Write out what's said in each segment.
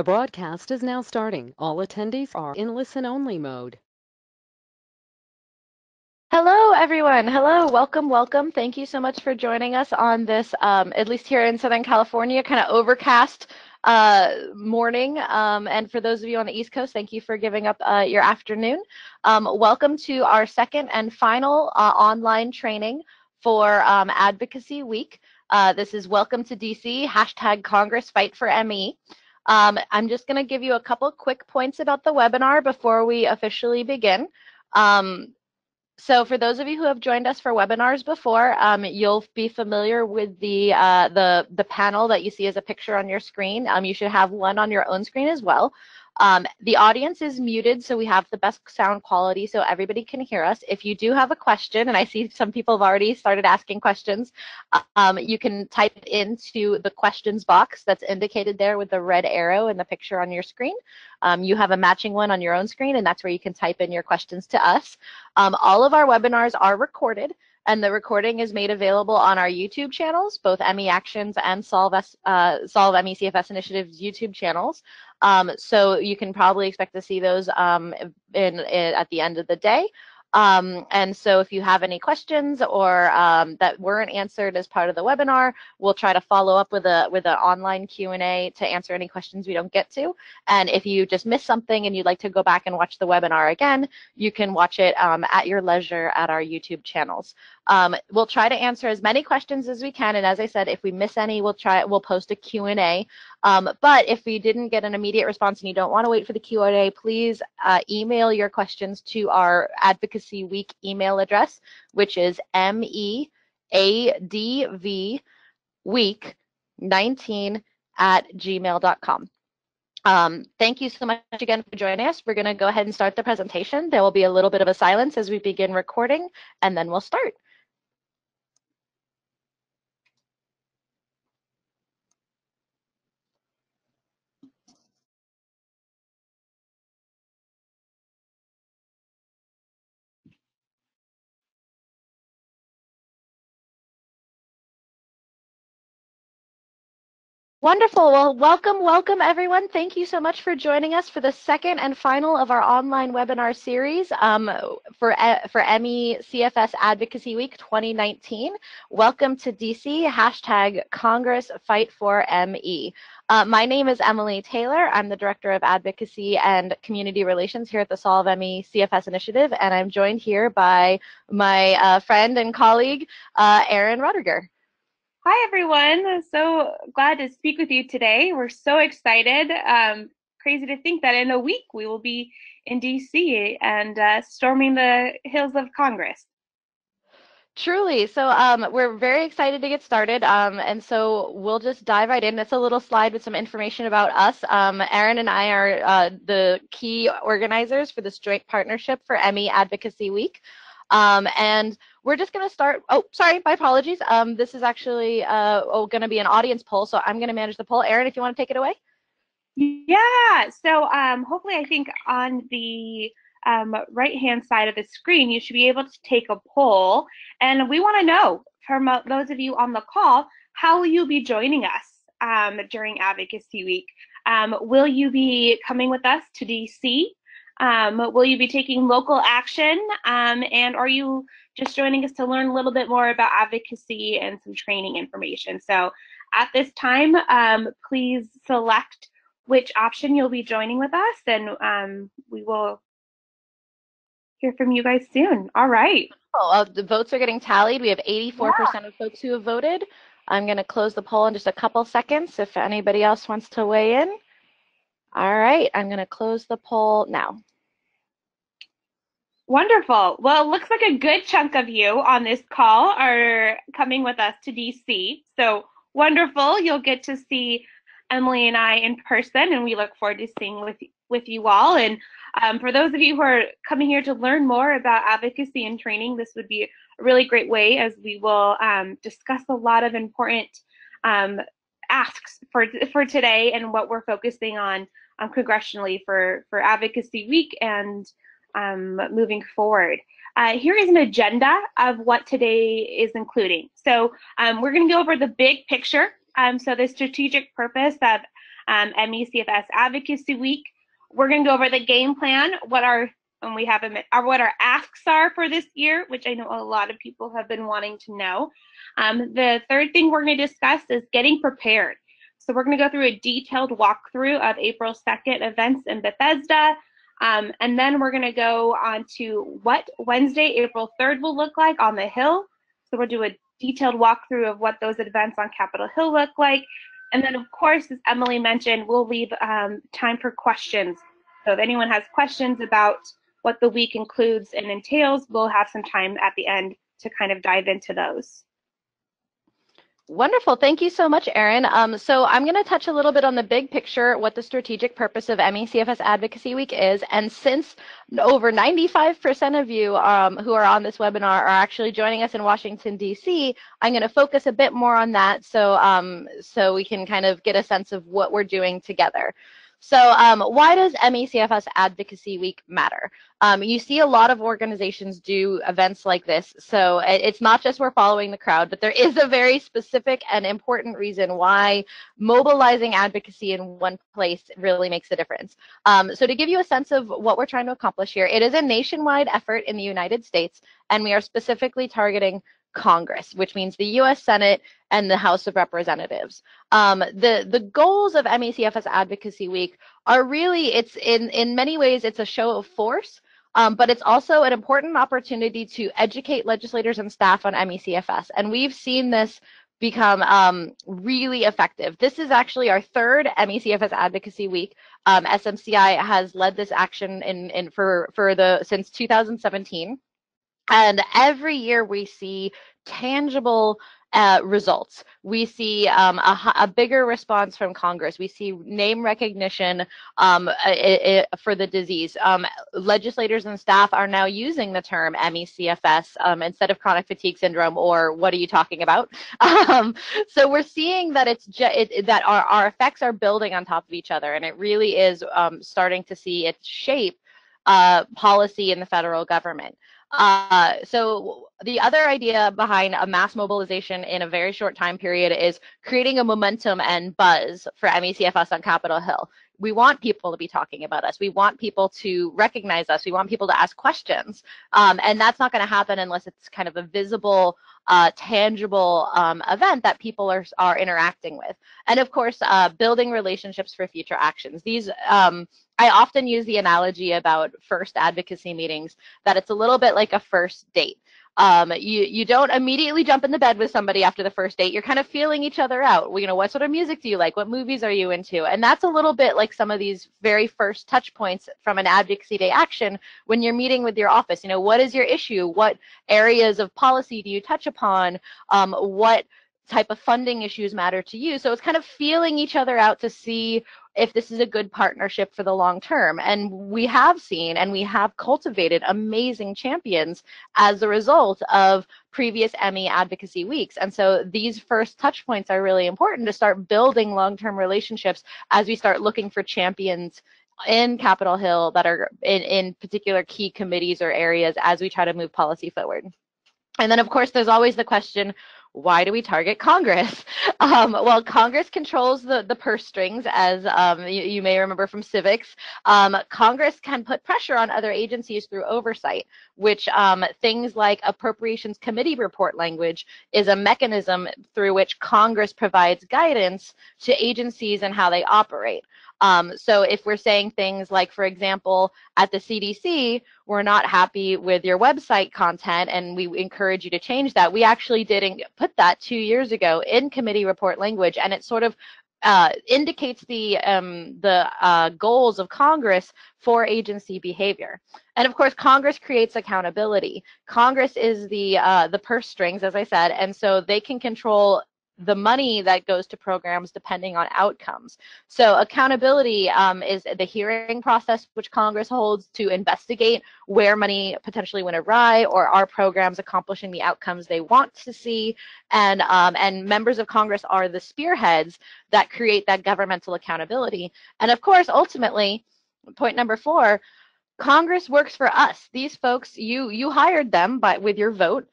The broadcast is now starting. All attendees are in listen-only mode. Hello, everyone. Hello. Welcome, welcome. Thank you so much for joining us on this, at least here in Southern California, kind of overcast morning. And for those of you on the East Coast, thank you for giving up your afternoon. Welcome to our second and final online training for Advocacy Week. This is Welcome to DC, hashtag Congress Fight4ME. I'm just going to give you a couple quick points about the webinar before we officially begin. So for those of you who have joined us for webinars before, you'll be familiar with the panel that you see as a picture on your screen. You should have one on your own screen as well. The audience is muted, so we have the best sound quality so everybody can hear us. If you do have a question, and I see some people have already started asking questions, you can type it into the questions box that's indicated there with the red arrow in the picture on your screen. You have a matching one on your own screen, and that's where you can type in your questions to us. All of our webinars are recorded, and the recording is made available on our YouTube channels, both ME Actions and Solve ME/CFS Initiative's YouTube channels. So you can probably expect to see those at the end of the day. And so if you have any questions or that weren't answered as part of the webinar, we'll try to follow up with an online Q&A to answer any questions we don't get to. And if you just miss something and you'd like to go back and watch the webinar again, you can watch it at your leisure at our YouTube channels. We'll try to answer as many questions as we can, and as I said, if we miss any, we'll post a Q&A. But if we didn't get an immediate response and you don't want to wait for the Q&A, please email your questions to our Advocacy Week email address, which is meadvweek19@gmail.com. Thank you so much again for joining us. We're going to go ahead and start the presentation. There will be a little bit of a silence as we begin recording, and then we'll start. Wonderful. Well, welcome, welcome, everyone. Thank you so much for joining us for the second and final of our online webinar series for ME/CFS Advocacy Week 2019. Welcome to DC, hashtag Congress Fight4ME. My name is Emily Taylor. I'm the Director of Advocacy and Community Relations here at the Solve ME/CFS Initiative, and I'm joined here by my friend and colleague, Erin Rudiger. Hi, everyone. So glad to speak with you today. We're so excited. Crazy to think that in a week we will be in DC and storming the hills of Congress. Truly. So we're very excited to get started. And so we'll just dive right in. That's a little slide with some information about us. Erin and I are the key organizers for this joint partnership for ME Advocacy Week. And we're just going to start. Oh, sorry, my apologies. This is actually going to be an audience poll, so I'm going to manage the poll. Erin, if you want to take it away. Yeah. So hopefully, I think on the right-hand side of the screen, you should be able to take a poll. And we want to know, from those of you on the call, how will you be joining us during Advocacy Week? Will you be coming with us to DC? Will you be taking local action, and are you just joining us to learn a little bit more about advocacy and some training information? So at this time, please select which option you'll be joining with us, and we will hear from you guys soon. All right. Oh, the votes are getting tallied. We have 84% of folks who have voted. I'm going to close the poll in just a couple seconds if anybody else wants to weigh in. All right, I'm going to close the poll now. Wonderful. Well, it looks like a good chunk of you on this call are coming with us to DC. So wonderful. You'll get to see Emily and I in person, and we look forward to seeing with you all. And for those of you who are coming here to learn more about advocacy and training, this would be a really great way, as we will discuss a lot of important asks for today and what we're focusing on congressionally for Advocacy Week and moving forward. Here is an agenda of what today is including. So we're going to go over the big picture, so the strategic purpose of ME/CFS Advocacy Week. We're going to go over the game plan, what our asks are for this year, which I know a lot of people have been wanting to know. The third thing we're going to discuss is getting prepared. So we're going to go through a detailed walkthrough of April 2nd events in Bethesda, and then we're going to go on to what Wednesday, April 3rd will look like on the Hill. So we'll do a detailed walkthrough of what those events on Capitol Hill look like. And then, of course, as Emily mentioned, we'll leave time for questions. So if anyone has questions about what the week includes and entails, we'll have some time at the end to kind of dive into those. Wonderful. Thank you so much, Erin. So I'm going to touch a little bit on the big picture, what the strategic purpose of ME/CFS Advocacy Week is. And since over 95% of you who are on this webinar are actually joining us in Washington, D.C., I'm going to focus a bit more on that so we can kind of get a sense of what we're doing together. So why does ME/CFS Advocacy Week matter? You see a lot of organizations do events like this, so it's not just we're following the crowd, but there is a very specific and important reason why mobilizing advocacy in one place really makes a difference. So to give you a sense of what we're trying to accomplish here, it is a nationwide effort in the United States, and we are specifically targeting Congress, which means the U.S. Senate and the House of Representatives. The goals of ME/CFS Advocacy Week are really, in many ways, it's a show of force, but it's also an important opportunity to educate legislators and staff on ME/CFS. And we've seen this become really effective. This is actually our third ME/CFS Advocacy Week. SMCI has led this action since 2017. And every year we see tangible results. We see a bigger response from Congress. We see name recognition for the disease. Legislators and staff are now using the term ME/CFS instead of chronic fatigue syndrome or what are you talking about? So we're seeing that our effects are building on top of each other, and it really is starting to see its shape policy in the federal government. So the other idea behind a mass mobilization in a very short time period is creating a momentum and buzz for ME/CFS on Capitol Hill. We want people to be talking about us. We want people to recognize us. We want people to ask questions. And that's not going to happen unless it's kind of a visible, tangible event that people are interacting with. And of course, building relationships for future actions. These, I often use the analogy about first advocacy meetings, that it's a little bit like a first date. You don't immediately jump in the bed with somebody after the first date. You're kind of feeling each other out. You know, what sort of music do you like? What movies are you into? And that's a little bit like some of these very first touch points from an advocacy day action when you're meeting with your office. You know, what is your issue? What areas of policy do you touch upon? What type of funding issues matter to you? So it's kind of feeling each other out to see if this is a good partnership for the long term. And we have seen and we have cultivated amazing champions as a result of previous ME advocacy weeks. And so these first touch points are really important to start building long-term relationships as we start looking for champions in Capitol Hill that are in particular key committees or areas as we try to move policy forward. And then, of course, there's always the question, why do we target Congress? Well, Congress controls the purse strings, as you may remember from civics. Congress can put pressure on other agencies through oversight, which things like Appropriations Committee report language is a mechanism through which Congress provides guidance to agencies and how they operate. So if we're saying things like, for example, at the CDC, we're not happy with your website content and we encourage you to change that, we actually did put that 2 years ago in committee report language, and it sort of indicates the goals of Congress for agency behavior. And of course, Congress creates accountability. Congress is the purse strings, as I said, and so they can control the money that goes to programs depending on outcomes. So accountability is the hearing process which Congress holds to investigate where money potentially went awry or are programs accomplishing the outcomes they want to see. And members of Congress are the spearheads that create that governmental accountability. And of course, ultimately, point number four, Congress works for us. These folks, you hired them with your vote.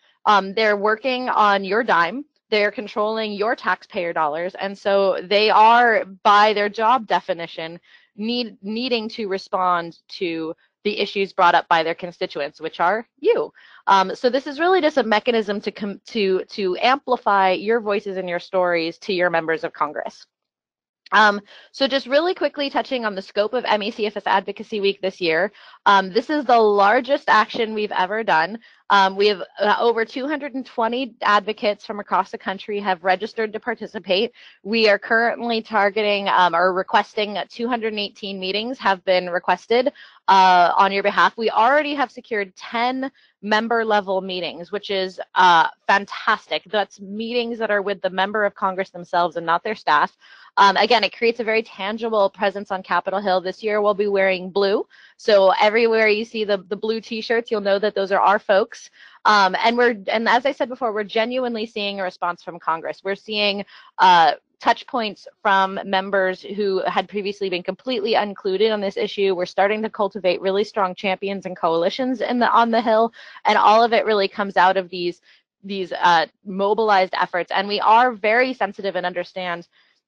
They're working on your dime. They're controlling your taxpayer dollars, and so they are, by their job definition, needing to respond to the issues brought up by their constituents, which are you. So this is really just a mechanism to amplify your voices and your stories to your members of Congress. So just really quickly touching on the scope of ME/CFS Advocacy Week this year, this is the largest action we've ever done. We have over 220 advocates from across the country have registered to participate. We are currently targeting or requesting 218 meetings have been requested on your behalf. We already have secured 10 member level meetings, which is fantastic. That's meetings that are with the member of Congress themselves and not their staff. Again, it creates a very tangible presence on Capitol Hill. This year we'll be wearing blue. So everywhere you see the blue t-shirts, you'll know that those are our folks. And as I said before, we're genuinely seeing a response from Congress. We're seeing touch points from members who had previously been completely included on this issue. We're starting to cultivate really strong champions and coalitions on the Hill, and all of it really comes out of these mobilized efforts. And we are very sensitive and understand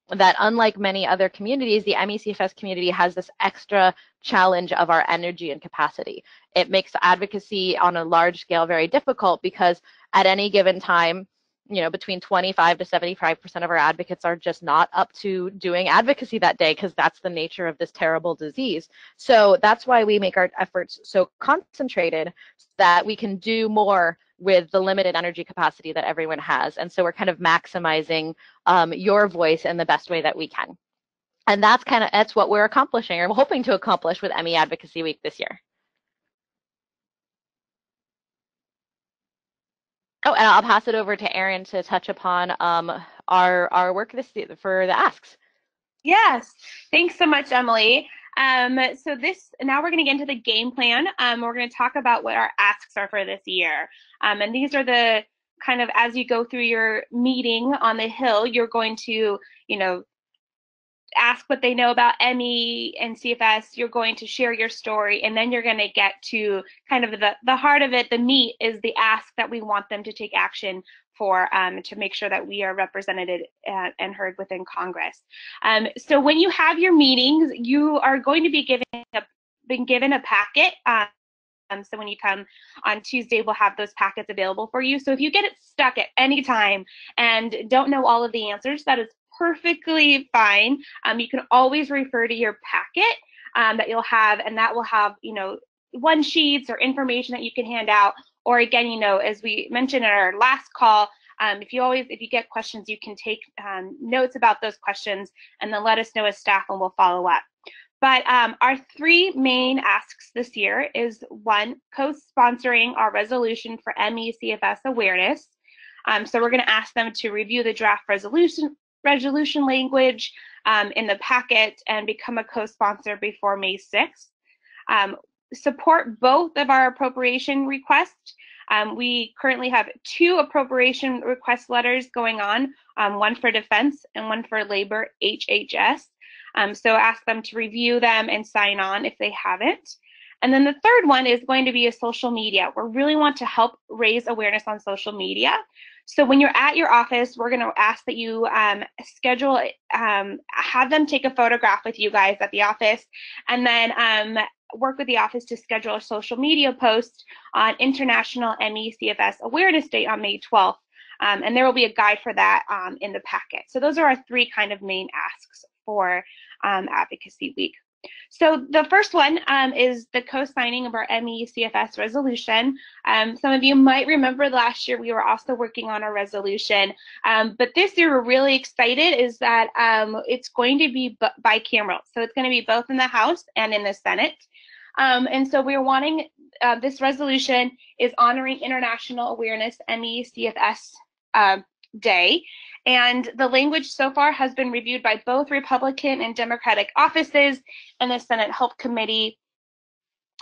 that, unlike many other communities, the ME/CFS community has this extra challenge of our energy and capacity. It makes advocacy on a large scale very difficult because at any given time, you know, between 25 to 75% of our advocates are just not up to doing advocacy that day because that's the nature of this terrible disease. So that's why we make our efforts so concentrated so that we can do more with the limited energy capacity that everyone has. And so we're kind of maximizing your voice in the best way that we can. And that's what we're accomplishing, or we're hoping to accomplish, with ME Advocacy Week this year. Oh, and I'll pass it over to Erin to touch upon our work for the asks. Yes, thanks so much, Emily. So now we're going to get into the game plan. We're going to talk about what our asks are for this year. And these are the kind of, as you go through your meeting on the Hill, you're going to, you know, ask what they know about ME and CFS, you're going to share your story, and then you're going to get to kind of the heart of it. The meat is the ask that we want them to take action for, to make sure that we are represented and heard within Congress. So when you have your meetings, you are going to be given a packet. So when you come on Tuesday, we'll have those packets available for you. So if you get it stuck at any time and don't know all of the answers, that is perfectly fine. You can always refer to your packet that you'll have, and that will have, you know, one sheets or information that you can hand out. Or again, you know, as we mentioned in our last call, if you get questions, you can take notes about those questions and then let us know as staff, and we'll follow up. But our three main asks this year is, one, co-sponsoring our resolution for ME/CFS awareness. So we're going to ask them to review the draft resolution language in the packet and become a co-sponsor before May 6th. Support both of our appropriation requests. We currently have two appropriation request letters going on, one for Defense and one for Labor, HHS. So ask them to review them and sign on if they haven't. And then the third one is going to be a social media. We really want to help raise awareness on social media. So when you're at your office, we're going to ask that you have them take a photograph with you guys at the office, and then work with the office to schedule a social media post on International ME/CFS Awareness Day on May 12th. And there will be a guide for that in the packet. So those are our three kind of main asks for Advocacy Week. So the first one is the co-signing of our ME/CFS resolution. Some of you might remember last year we were also working on a resolution, but this year we're really excited is that it's going to be bicameral. So it's going to be both in the House and in the Senate. And so we're wanting, this resolution is honoring International Awareness ME/CFS Day. And the language so far has been reviewed by both Republican and Democratic offices and the Senate HELP Committee.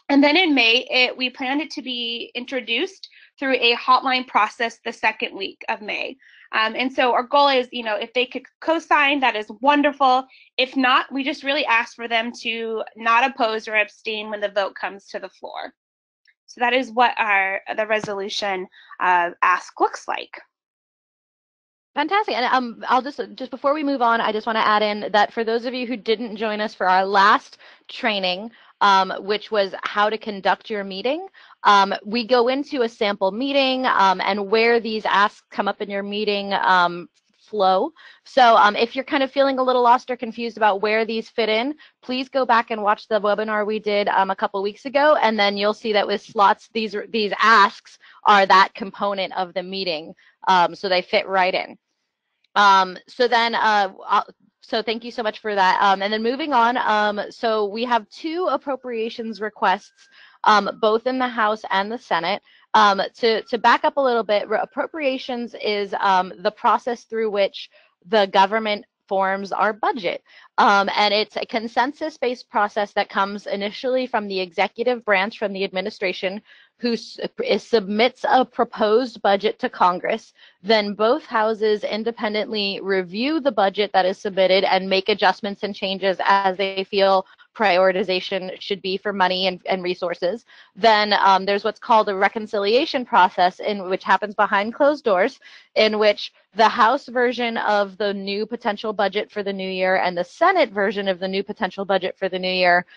And then in May, we planned it to be introduced through a hotline process the second week of May. And so our goal is, you know, if they could co-sign, that is wonderful. If not, we just really ask for them to not oppose or abstain when the vote comes to the floor. So that is what the resolution ask looks like. Fantastic. And I'll just before we move on, I just want to add in that for those of you who didn't join us for our last training, which was how to conduct your meeting, we go into a sample meeting and where these asks come up in your meeting flow. So if you're kind of feeling a little lost or confused about where these fit in, please go back and watch the webinar we did a couple weeks ago, and then you'll see that with slots, these asks are that component of the meeting. So they fit right in. So thank you so much for that. And then moving on, so we have two appropriations requests, both in the House and the Senate. To back up a little bit, appropriations is the process through which the government forms our budget. And it's a consensus-based process that comes initially from the executive branch, from the administration, who submits a proposed budget to Congress. Then both houses independently review the budget that is submitted and make adjustments and changes as they feel prioritization should be for money and resources. Then there's what's called a reconciliation process, in which happens behind closed doors, in which the House version of the new potential budget for the new year and the Senate version of the new potential budget for the new year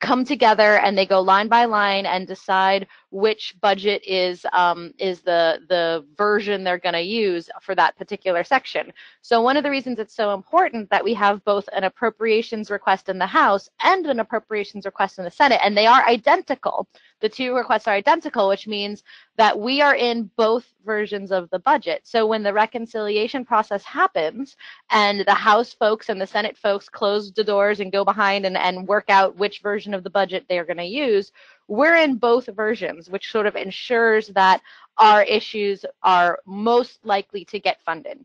come together, and they go line by line and decide which budget is the version they're going to use for that particular section. So one of the reasons it's so important that we have both an appropriations request in the House and an appropriations request in the Senate, and they are identical. The two requests are identical, which means that we are in both versions of the budget. So when the reconciliation process happens and the House folks and the Senate folks close the doors and go behind and work out which version of the budget they're going to use, we're in both versions, which sort of ensures that our issues are most likely to get funded.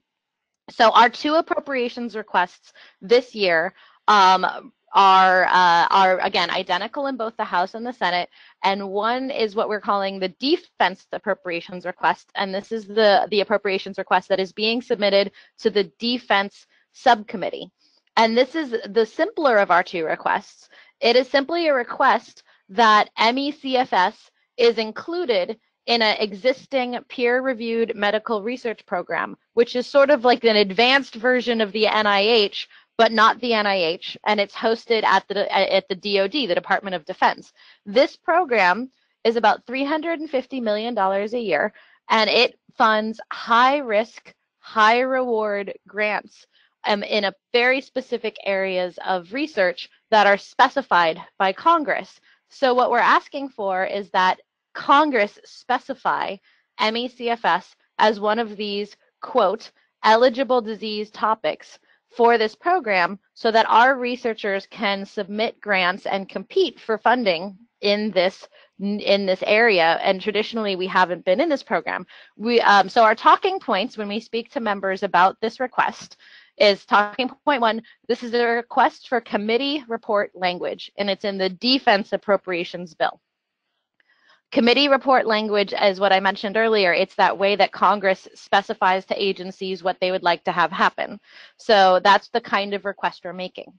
So our two appropriations requests this year are again identical in both the House and the Senate, and one is what we're calling the defense appropriations request, and this is the appropriations request that is being submitted to the Defense Subcommittee. And this is the simpler of our two requests. It is simply a request that ME/CFS is included in an existing peer-reviewed medical research program, which is sort of like an advanced version of the NIH, but not the NIH, and it's hosted at the DoD, the Department of Defense. This program is about $350 million a year, and it funds high-risk, high-reward grants in a very specific areas of research that are specified by Congress. So what we're asking for is that Congress specify ME/CFS as one of these, quote, eligible disease topics for this program, so that our researchers can submit grants and compete for funding in this area. And traditionally, we haven't been in this program. So our talking points when we speak to members about this request is talking point one, this is a request for committee report language, and it's in the Defense Appropriations Bill. Committee report language is what I mentioned earlier. It's that way that Congress specifies to agencies what they would like to have happen. So that's the kind of request we're making.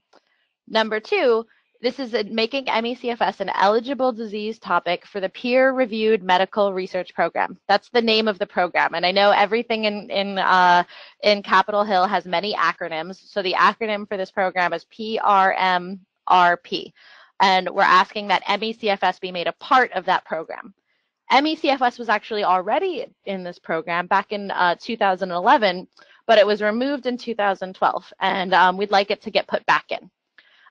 Number two, this is making ME/CFS an eligible disease topic for the peer-reviewed medical research program. That's the name of the program, and I know everything in Capitol Hill has many acronyms. So the acronym for this program is PRMRP, and we're asking that ME/CFS be made a part of that program. ME/CFS was actually already in this program back in 2011, but it was removed in 2012, and we'd like it to get put back in.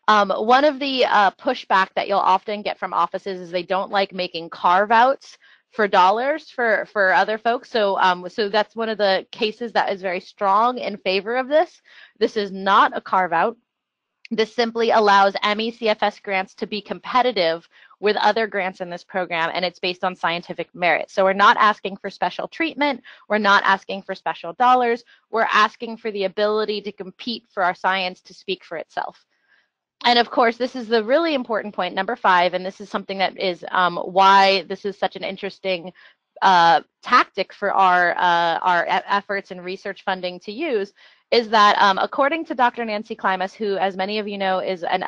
One of the pushback that you'll often get from offices is they don't like making carve-outs for dollars for other folks. So, so that's one of the cases that is very strong in favor of this. This is not a carve-out. This simply allows ME/CFS grants to be competitive with other grants in this program, and it's based on scientific merit. So we're not asking for special treatment. We're not asking for special dollars. We're asking for the ability to compete for our science to speak for itself. And of course, this is the really important point, number five, and this is something that is why this is such an interesting tactic for our efforts and research funding to use, is that according to Dr. Nancy Klimas, who, as many of you know, is an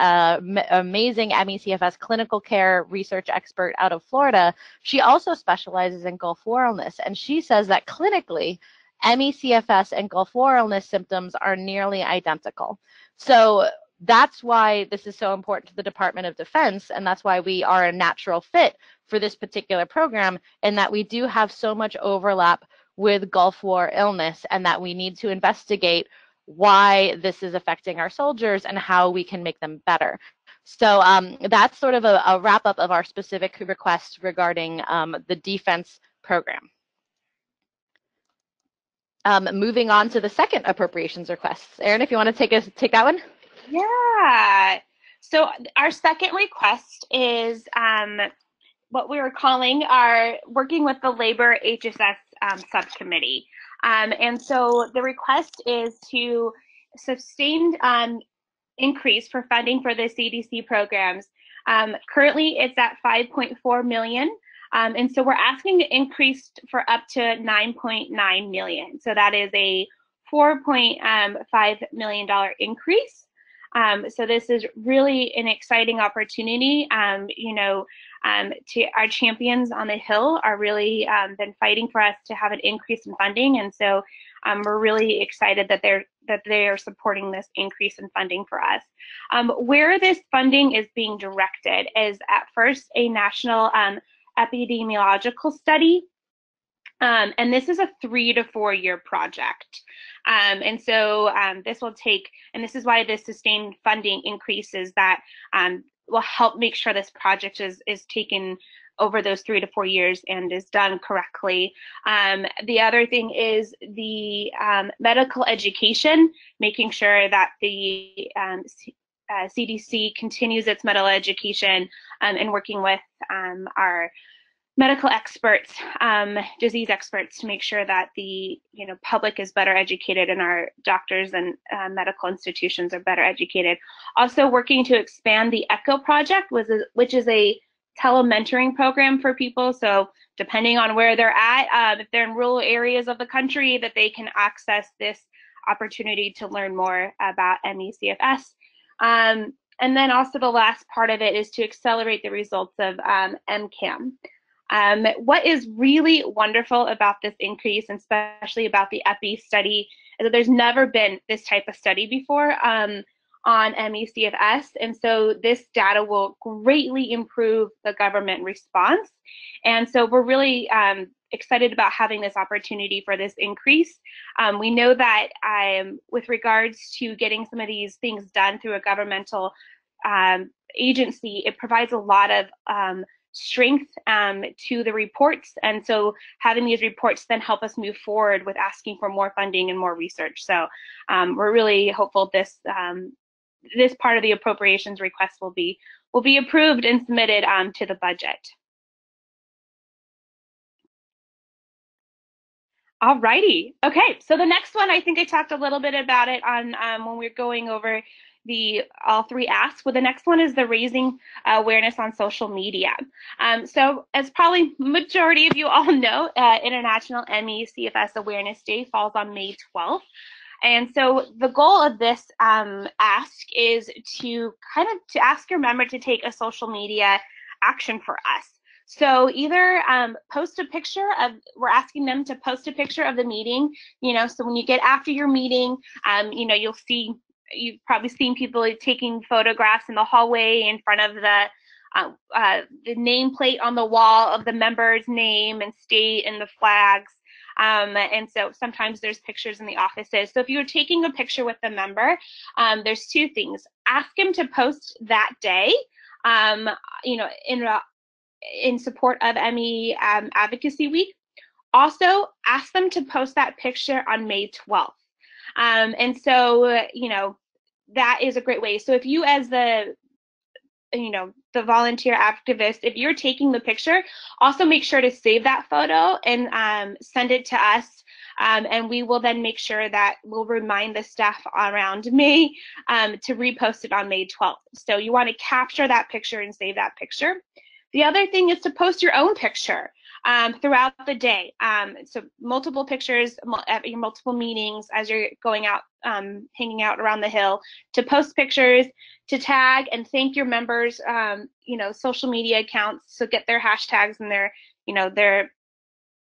amazing ME/CFS clinical care research expert out of Florida, she also specializes in Gulf War illness, and she says that clinically, ME/CFS and Gulf War illness symptoms are nearly identical. So that's why this is so important to the Department of Defense, and that's why we are a natural fit for this particular program, in that we do have so much overlap with Gulf War illness, and that we need to investigate why this is affecting our soldiers and how we can make them better. So that's sort of a wrap-up of our specific request regarding the defense program. Moving on to the second appropriations request. Erin, if you want to take that one? Yeah. So our second request is what we were calling our working with the Labor HHS subcommittee. And so the request is to sustained increase for funding for the CDC programs. Currently, it's at $5.4 million. And so we're asking to increase for up to $9.9 million. So that is a $4.5 million increase. So this is really an exciting opportunity. Our champions on the Hill are really been fighting for us to have an increase in funding, and so we're really excited that they are supporting this increase in funding for us. Where this funding is being directed is at first a national epidemiological study. And this is a 3 to 4 year project. And so this will take, and this is why the sustained funding increases that will help make sure this project is taken over those 3 to 4 years and is done correctly. The other thing is the medical education, making sure that the CDC continues its medical education and working with our medical experts, disease experts, to make sure that the public is better educated and our doctors and medical institutions are better educated. Also working to expand the ECHO project, which is a telementoring program for people. So depending on where they're at, if they're in rural areas of the country, that they can access this opportunity to learn more about ME/CFS. And then also the last part of it is to accelerate the results of MCAM. What is really wonderful about this increase, and especially about the EPI study, is that there's never been this type of study before on ME/CFS, and so this data will greatly improve the government response. And so we're really excited about having this opportunity for this increase. We know that with regards to getting some of these things done through a governmental agency, it provides a lot of strength to the reports, and so having these reports then help us move forward with asking for more funding and more research. So we're really hopeful this part of the appropriations request will be approved and submitted to the budget. Alrighty, okay, so the next one, I think I talked a little bit about it on when we were going over all three asks. Well, the next one is the raising awareness on social media. So as probably majority of you all know, International ME/CFS Awareness Day falls on May 12th. And so the goal of this ask is to ask your member to take a social media action for us. So either we're asking them to post a picture of the meeting, so when you get after your meeting, you've probably seen people taking photographs in the hallway in front of the nameplate on the wall of the member's name and state and the flags. And so sometimes there's pictures in the offices. So if you're taking a picture with the member, there's two things. Ask him to post that day, in support of ME Advocacy Week. Also, ask them to post that picture on May 12th. And so, that is a great way. So if you, as the volunteer activist, if you're taking the picture, also make sure to save that photo and send it to us. And we will then make sure that we'll remind the staff around May to repost it on May 12th. So you want to capture that picture and save that picture. The other thing is to post your own picture throughout the day. So multiple pictures at your multiple meetings as you're going out, hanging out around the Hill, to post pictures, to tag and thank your members, social media accounts. So get their hashtags and their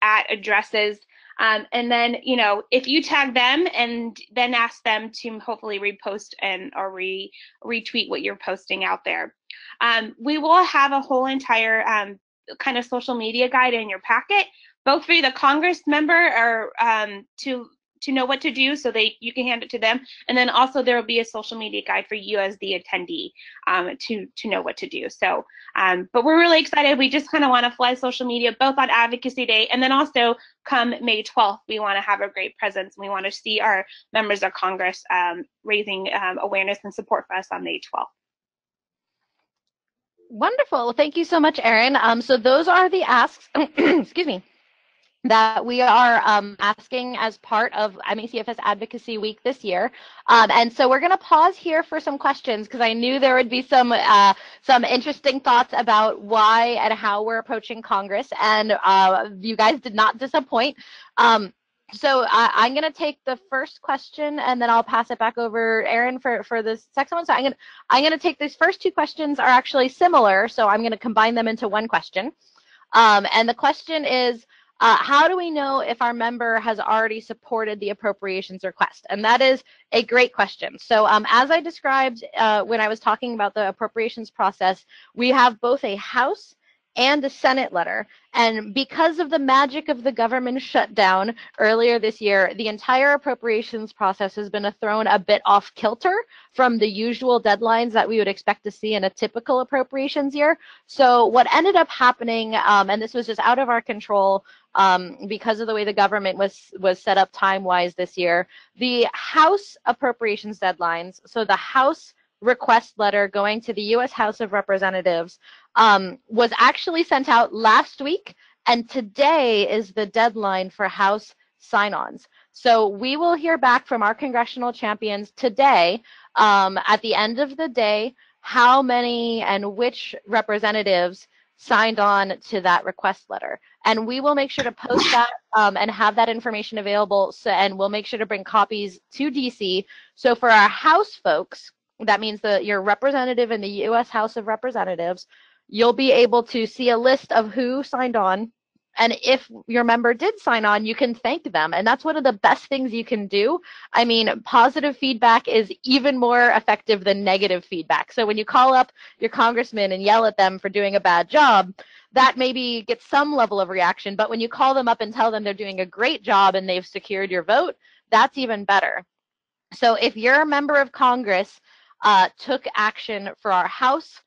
at addresses. And then, you know, if you tag them and then ask them to hopefully repost and or retweet what you're posting out there. We will have a whole entire kind of social media guide in your packet, both for the Congress member or to know what to do so they you can hand it to them, and then also there will be a social media guide for you as the attendee to know what to do. So but we're really excited. We just kind of want to fly social media both on Advocacy Day, and then also come May 12th we want to have a great presence, and we want to see our members of Congress raising awareness and support for us on May 12th. Wonderful. Thank you so much, Erin. So those are the asks excuse me, that we are asking as part of ME/CFS Advocacy Week this year. And so we're going to pause here for some questions, because I knew there would be some interesting thoughts about why and how we're approaching Congress, and you guys did not disappoint. So I'm going to take the first question, and then I'll pass it back over Erin for the second one. So I'm going to take these first two questions are actually similar, so I'm going to combine them into one question. And the question is, how do we know if our member has already supported the appropriations request? And that is a great question. So as I described when I was talking about the appropriations process, we have both a House and a Senate letter. And because of the magic of the government shutdown earlier this year, the entire appropriations process has been thrown a bit off kilter from the usual deadlines that we would expect to see in a typical appropriations year. So what ended up happening, and this was just out of our control because of the way the government was set up time-wise this year, the House appropriations deadlines, so the House request letter going to the U.S. House of Representatives was actually sent out last week, and today is the deadline for House sign-ons. So we will hear back from our congressional champions today at the end of the day how many and which representatives signed on to that request letter. And we will make sure to post that and have that information available, so, and we'll make sure to bring copies to DC. So for our House folks, that means that your representative in the U.S. House of Representatives, you'll be able to see a list of who signed on. And if your member did sign on, you can thank them. And that's one of the best things you can do. I mean, positive feedback is even more effective than negative feedback. So when you call up your congressman and yell at them for doing a bad job, that maybe gets some level of reaction. But when you call them up and tell them they're doing a great job and they've secured your vote, that's even better. So if you're a member of Congress, took action for our House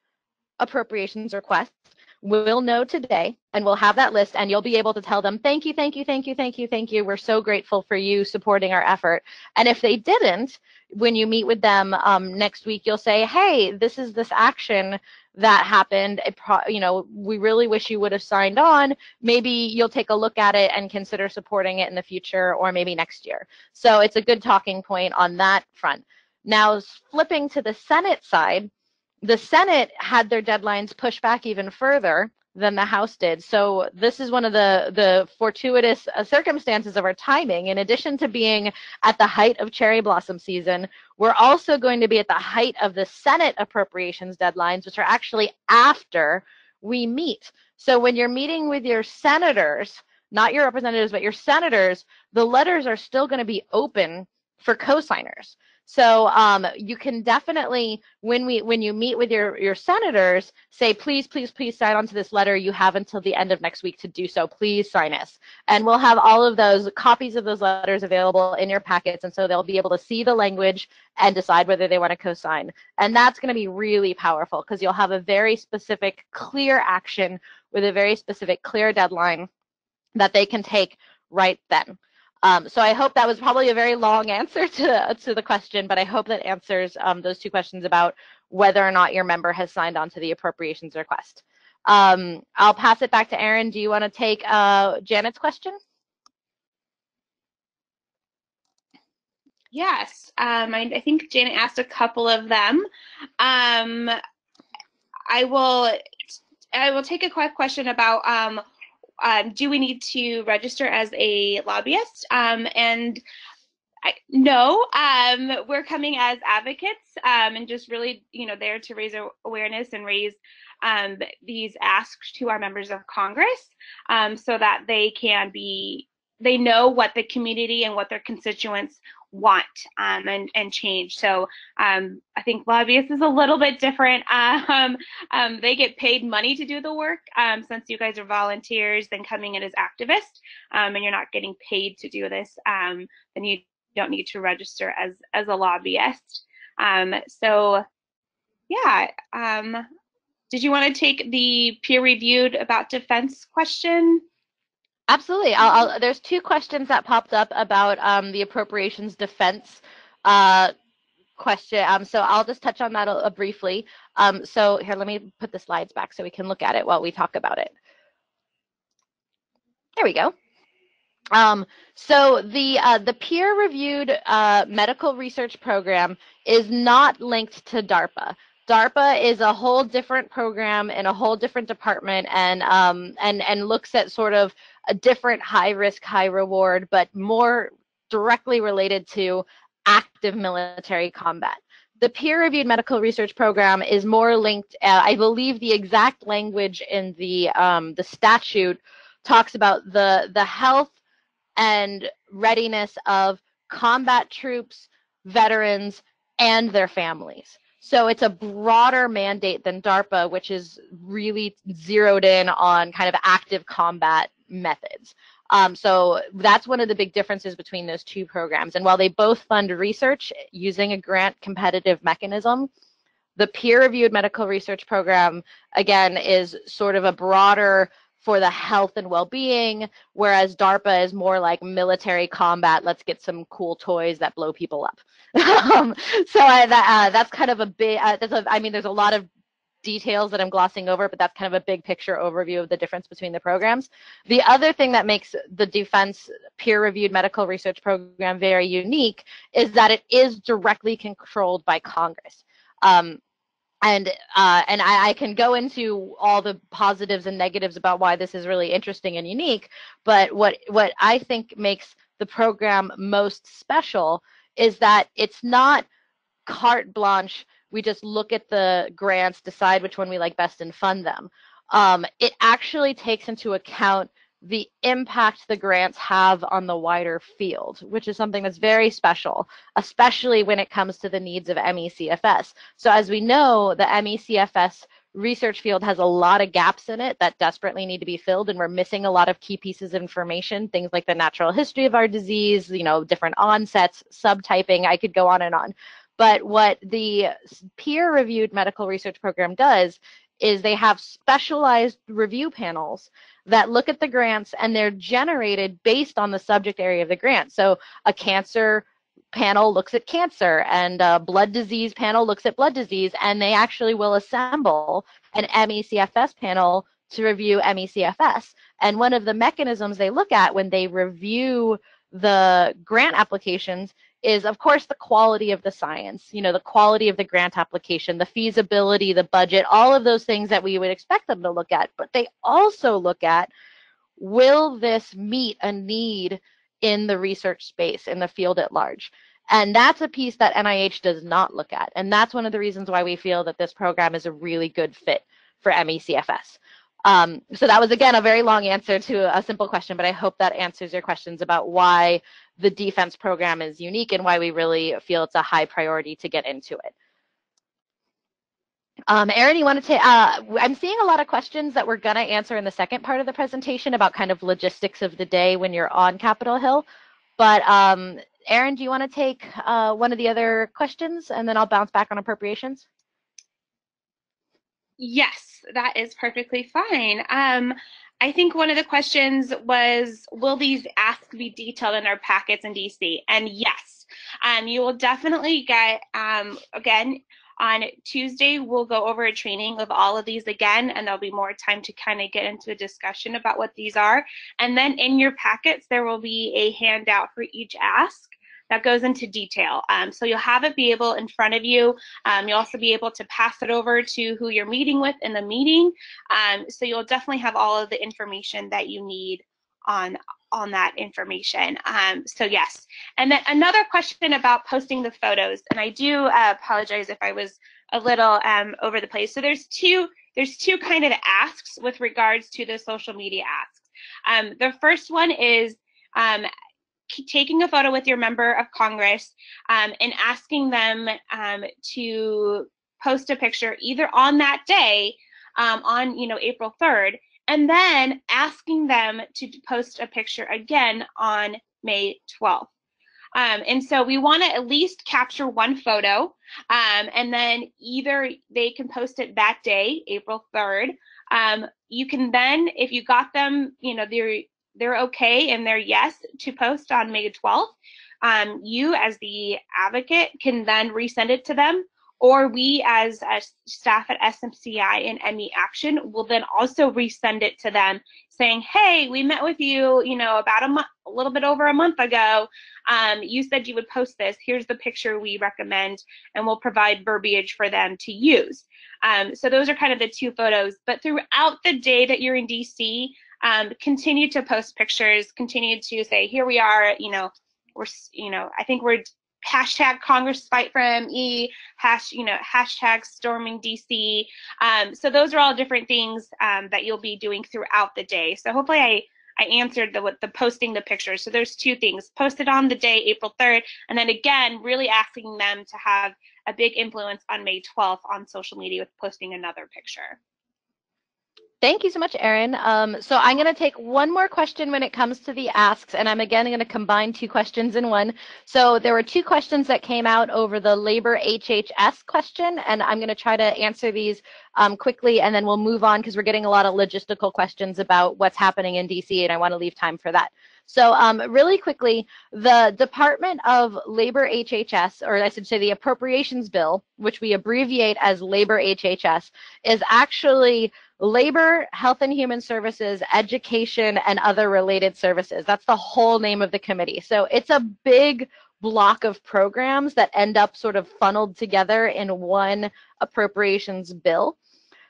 appropriations request, we'll know today, and we'll have that list, and you'll be able to tell them, thank you, thank you, thank you, thank you, thank you. We're so grateful for you supporting our effort. And if they didn't, when you meet with them next week, you'll say, hey, this is this action that happened. You know, we really wish you would have signed on. Maybe you'll take a look at it and consider supporting it in the future, or maybe next year. So it's a good talking point on that front. Now, flipping to the Senate side, the Senate had their deadlines pushed back even further than the House did. So this is one of the fortuitous circumstances of our timing. In addition to being at the height of cherry blossom season, we're also going to be at the height of the Senate appropriations deadlines, which are actually after we meet. So when you're meeting with your senators, not your representatives, but your senators, the letters are still going to be open for co-signers. So you can definitely, when you meet with your senators, say, please, please, please sign on to this letter. You have until the end of next week to do so. Please sign us. And we'll have all of those copies of those letters available in your packets. And so they'll be able to see the language and decide whether they want to co-sign. And that's going to be really powerful, because you'll have a very specific, clear action with a very specific, clear deadline that they can take right then. So I hope that was probably a very long answer to the question, but I hope that answers those two questions about whether or not your member has signed on to the appropriations request. I'll pass it back to Erin. Do you want to take Janet's question? Yes, I think Janet asked a couple of them. I will take a quick question about do we need to register as a lobbyist? No, we're coming as advocates and just really, you know, there to raise awareness and raise these asks to our members of Congress so that they can be they know what the community and what their constituents want and change. So I think lobbyists is a little bit different. They get paid money to do the work, since you guys are volunteers, then coming in as activists, and you're not getting paid to do this, then you don't need to register as a lobbyist. So yeah, did you want to take the peer-reviewed about defense question? Absolutely. There's two questions that popped up about the appropriations defense question. So I'll just touch on that briefly. So here, let me put the slides back so we can look at it while we talk about it. There we go. So the peer-reviewed medical research program is not linked to DARPA. DARPA is a whole different program in a whole different department, and looks at sort of a different high risk, high reward, but more directly related to active military combat. The peer-reviewed medical research program is more linked. I believe the exact language in the statute talks about the health and readiness of combat troops, veterans, and their families. So it's a broader mandate than DARPA, which is really zeroed in on kind of active combat methods. So that's one of the big differences between those two programs. And while they both fund research using a grant competitive mechanism, the peer-reviewed medical research program, again, is sort of a broader for the health and well-being, whereas DARPA is more like military combat, let's get some cool toys that blow people up. That's kind of a big, I mean, there's a lot of details that I'm glossing over, but that's kind of a big picture overview of the difference between the programs. The other thing that makes the defense peer-reviewed medical research program very unique is that it is directly controlled by Congress. And I can go into all the positives and negatives about why this is really interesting and unique, but what I think makes the program most special is that it's not carte blanche, we just look at the grants, decide which one we like best and fund them. It actually takes into account the impact the grants have on the wider field, which is something that's very special, especially when it comes to the needs of ME/CFS. So as we know, the ME/CFS research field has a lot of gaps in it that desperately need to be filled, and we're missing a lot of key pieces of information, things like the natural history of our disease, you know, different onsets, subtyping, I could go on and on. But what the peer-reviewed medical research program does is they have specialized review panels that look at the grants, and they're generated based on the subject area of the grant. So a cancer panel looks at cancer, and a blood disease panel looks at blood disease, and they actually will assemble an ME/CFS panel to review ME/CFS. And one of the mechanisms they look at when they review the grant applications is, of course, the quality of the science, you know, the quality of the grant application, the feasibility, the budget, all of those things that we would expect them to look at. But they also look at, will this meet a need in the research space, in the field at large? And that's a piece that NIH does not look at. And that's one of the reasons why we feel that this program is a really good fit for ME/CFS. So that was, again, a very long answer to a simple question, but I hope that answers your questions about why the defense program is unique and why we really feel it's a high priority to get into it. Erin, you want to take, I'm seeing a lot of questions that we're going to answer in the second part of the presentation about kind of logistics of the day when you're on Capitol Hill. But Erin, do you want to take one of the other questions, and then I'll bounce back on appropriations? Yes, that is perfectly fine. I think one of the questions was, will these asks be detailed in our packets in DC? And yes, you will definitely get, again, on Tuesday, we'll go over a training of all of these again, and there'll be more time to kind of get into a discussion about what these are. And then in your packets, there will be a handout for each ask that goes into detail. So you'll have it be able in front of you. You'll also be able to pass it over to who you're meeting with in the meeting. So you'll definitely have all of the information that you need on that information. So yes. And then another question about posting the photos, and I do apologize if I was a little over the place. So there's two kind of asks with regards to the social media asks. The first one is taking a photo with your member of Congress and asking them to post a picture either on that day, on April 3rd, and then asking them to post a picture again on May 12th. And so we want to at least capture one photo, and then either they can post it that day, April 3rd. You can then, if you got them, they're okay and they're yes to post on May 12th, you as the advocate can then resend it to them, or we as staff at SMCI and ME Action will then also resend it to them saying, hey, we met with you, about a little bit over a month ago. You said you would post this. Here's the picture we recommend, and we'll provide verbiage for them to use. So those are kind of the two photos. But throughout the day that you're in DC, continue to post pictures, continue to say, here we are, I think we're #CongressFight4ME, #StormingDC. So those are all different things that you'll be doing throughout the day. So hopefully I answered the posting the pictures. So there's two things: post it on the day, April 3rd, and then again, really asking them to have a big influence on May 12th on social media with posting another picture. Thank you so much, Erin. So I'm going to take one more question when it comes to the asks, and I'm again going to combine two questions in one. So there were two questions that came out over the Labor HHS question, and I'm going to try to answer these quickly, and then we'll move on because we're getting a lot of logistical questions about what's happening in DC, and I want to leave time for that. So really quickly, the Department of Labor HHS, or I should say the Appropriations Bill, which we abbreviate as Labor HHS, is actually Labor, Health and Human Services, Education, and Other Related Services. That's the whole name of the committee. So it's a big block of programs that end up sort of funneled together in one appropriations bill.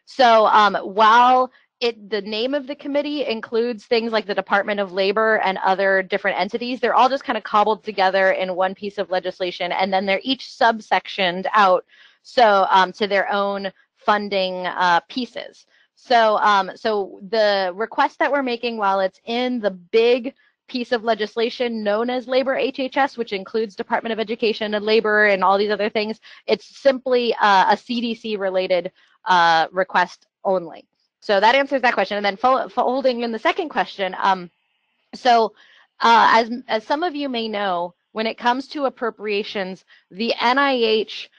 So while the name of the committee includes things like the Department of Labor and other different entities, they're all just kind of cobbled together in one piece of legislation, and then they're each subsectioned out so to their own funding pieces. So, so the request that we're making, while it's in the big piece of legislation known as Labor HHS, which includes Department of Education and Labor and all these other things, it's simply a CDC-related request only. So that answers that question. And then folding in the second question, as some of you may know, when it comes to appropriations, the NIH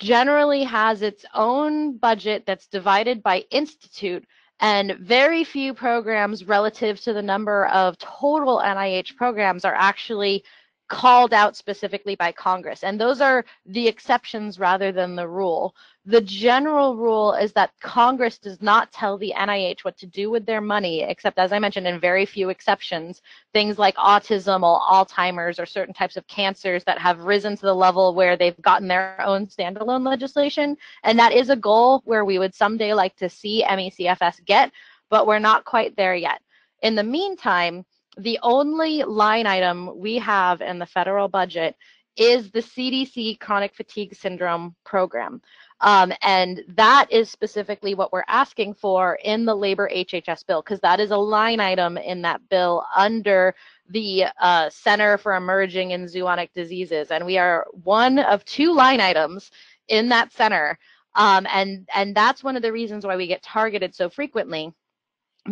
generally has its own budget that's divided by institute, and very few programs relative to the number of total NIH programs are actually called out specifically by Congress, and those are the exceptions rather than the rule. The general rule is that Congress does not tell the NIH what to do with their money, except, as I mentioned, in very few exceptions, things like autism or Alzheimer's or certain types of cancers that have risen to the level where they've gotten their own standalone legislation. And that is a goal where we would someday like to see ME/CFS get, but we're not quite there yet. In the meantime, the only line item we have in the federal budget is the CDC Chronic Fatigue Syndrome Program. And that is specifically what we're asking for in the Labor HHS bill, because that is a line item in that bill under the Center for Emerging and Zoonotic Diseases. And we are one of two line items in that center. And that's one of the reasons why we get targeted so frequently,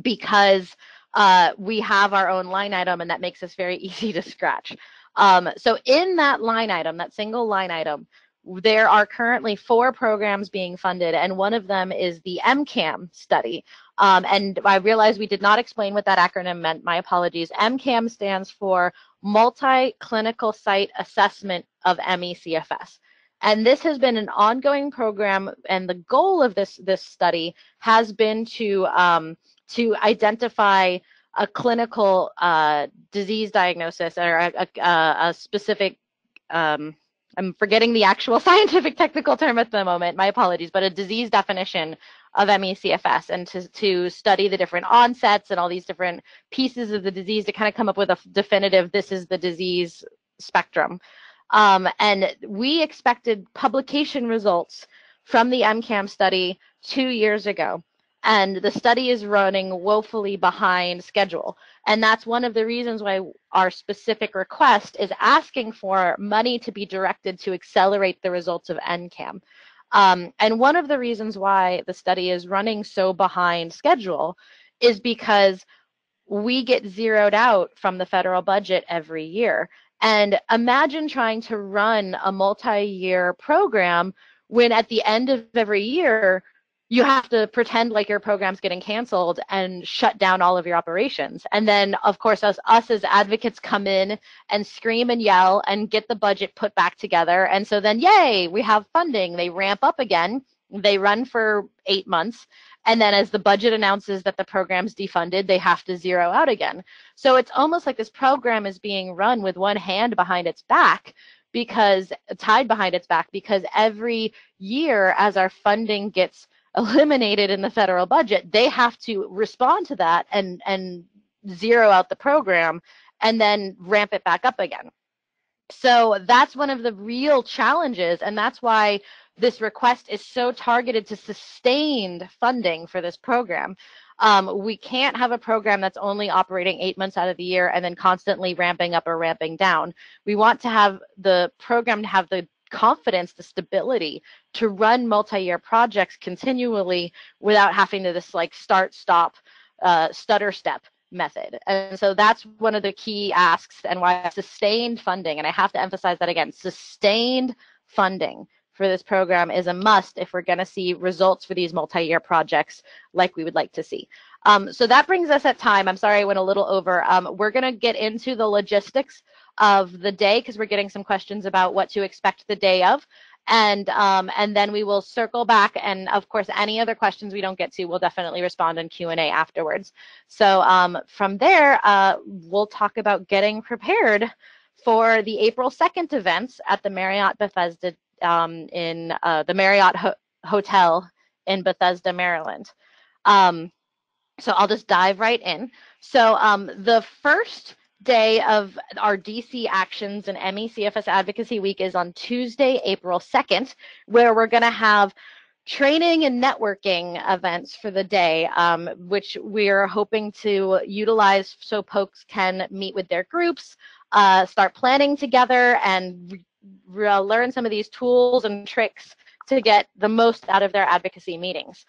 because we have our own line item, and that makes us very easy to scratch. So in that line item, that single line item, there are currently 4 programs being funded, and one of them is the MCAM study. And I realized we did not explain what that acronym meant. My apologies. MCAM stands for Multi-Clinical Site Assessment of ME/CFS. And this has been an ongoing program, and the goal of this study has been to identify a clinical disease diagnosis or a specific, I'm forgetting the actual scientific technical term at the moment, my apologies, but a disease definition of ME/CFS, and to study the different onsets and all these different pieces of the disease to kind of come up with a definitive, this is the disease spectrum. And we expected publication results from the MCAM study 2 years ago. and the study is running woefully behind schedule. And that's one of the reasons why our specific request is asking for money to be directed to accelerate the results of NCAM. And one of the reasons why the study is running so behind schedule is because we get zeroed out from the federal budget every year. And imagine trying to run a multi-year program when at the end of every year, you have to pretend like your program's getting canceled and shut down all of your operations. And then, of course, us as advocates come in and scream and yell and get the budget put back together. And so then, yay, we have funding. They ramp up again. They run for 8 months. And then as the budget announces that the program's defunded, they have to zero out again. So it's almost like this program is being run with one hand behind its back, because tied behind its back, because every year as our funding gets eliminated in the federal budget, they have to respond to that and zero out the program and then ramp it back up again. So that's one of the real challenges, and that's why this request is so targeted to sustained funding for this program. We can't have a program that's only operating 8 months out of the year and then constantly ramping up or ramping down. We want to have the program to have the confidence, the stability to run multi-year projects continually without having to this like start, stop, stutter step method. And so that's one of the key asks and why sustained funding, and I have to emphasize that again, sustained funding for this program is a must if we're going to see results for these multi-year projects like we would like to see. So that brings us at time. I'm sorry I went a little over. We're going to get into the logistics of the day because we're getting some questions about what to expect the day of, and then we will circle back, and of course any other questions we don't get to, we'll definitely respond in Q&A afterwards. So from there we'll talk about getting prepared for the April 2nd events at the Marriott Bethesda in the Marriott Hotel in Bethesda, Maryland. So I'll just dive right in. So the first day of our DC Actions and ME/CFS Advocacy Week is on Tuesday, April 2nd, where we're going to have training and networking events for the day, which we're hoping to utilize so folks can meet with their groups, start planning together, and learn some of these tools and tricks to get the most out of their advocacy meetings.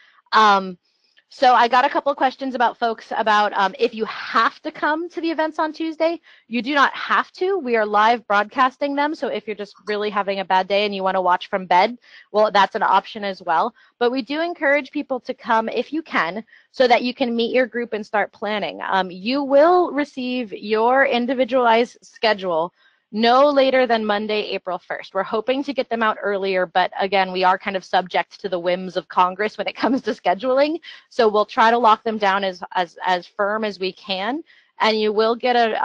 So I got a couple of questions about folks about if you have to come to the events on Tuesday. You do not have to. We are live broadcasting them. So if you're just really having a bad day and you want to watch from bed, well, that's an option as well. But we do encourage people to come if you can, so that you can meet your group and start planning. You will receive your individualized schedule no later than Monday, April 1st. We're hoping to get them out earlier, but again, we are kind of subject to the whims of Congress when it comes to scheduling. So we'll try to lock them down as firm as we can, and you will get a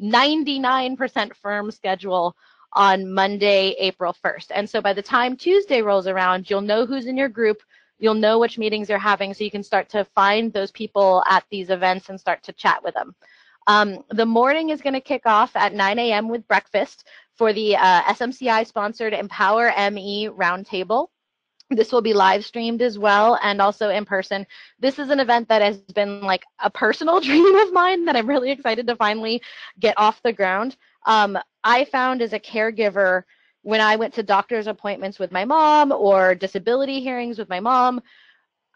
99% firm schedule on Monday, April 1st. And so by the time Tuesday rolls around, you'll know who's in your group, you'll know which meetings you're having, so you can start to find those people at these events and start to chat with them. The morning is going to kick off at 9 a.m. with breakfast for the SMCI-sponsored Empower ME Roundtable. This will be live streamed as well, and also in person. This is an event that has been like a personal dream of mine that I'm really excited to finally get off the ground. I found as a caregiver, when I went to doctor's appointments with my mom or disability hearings with my mom,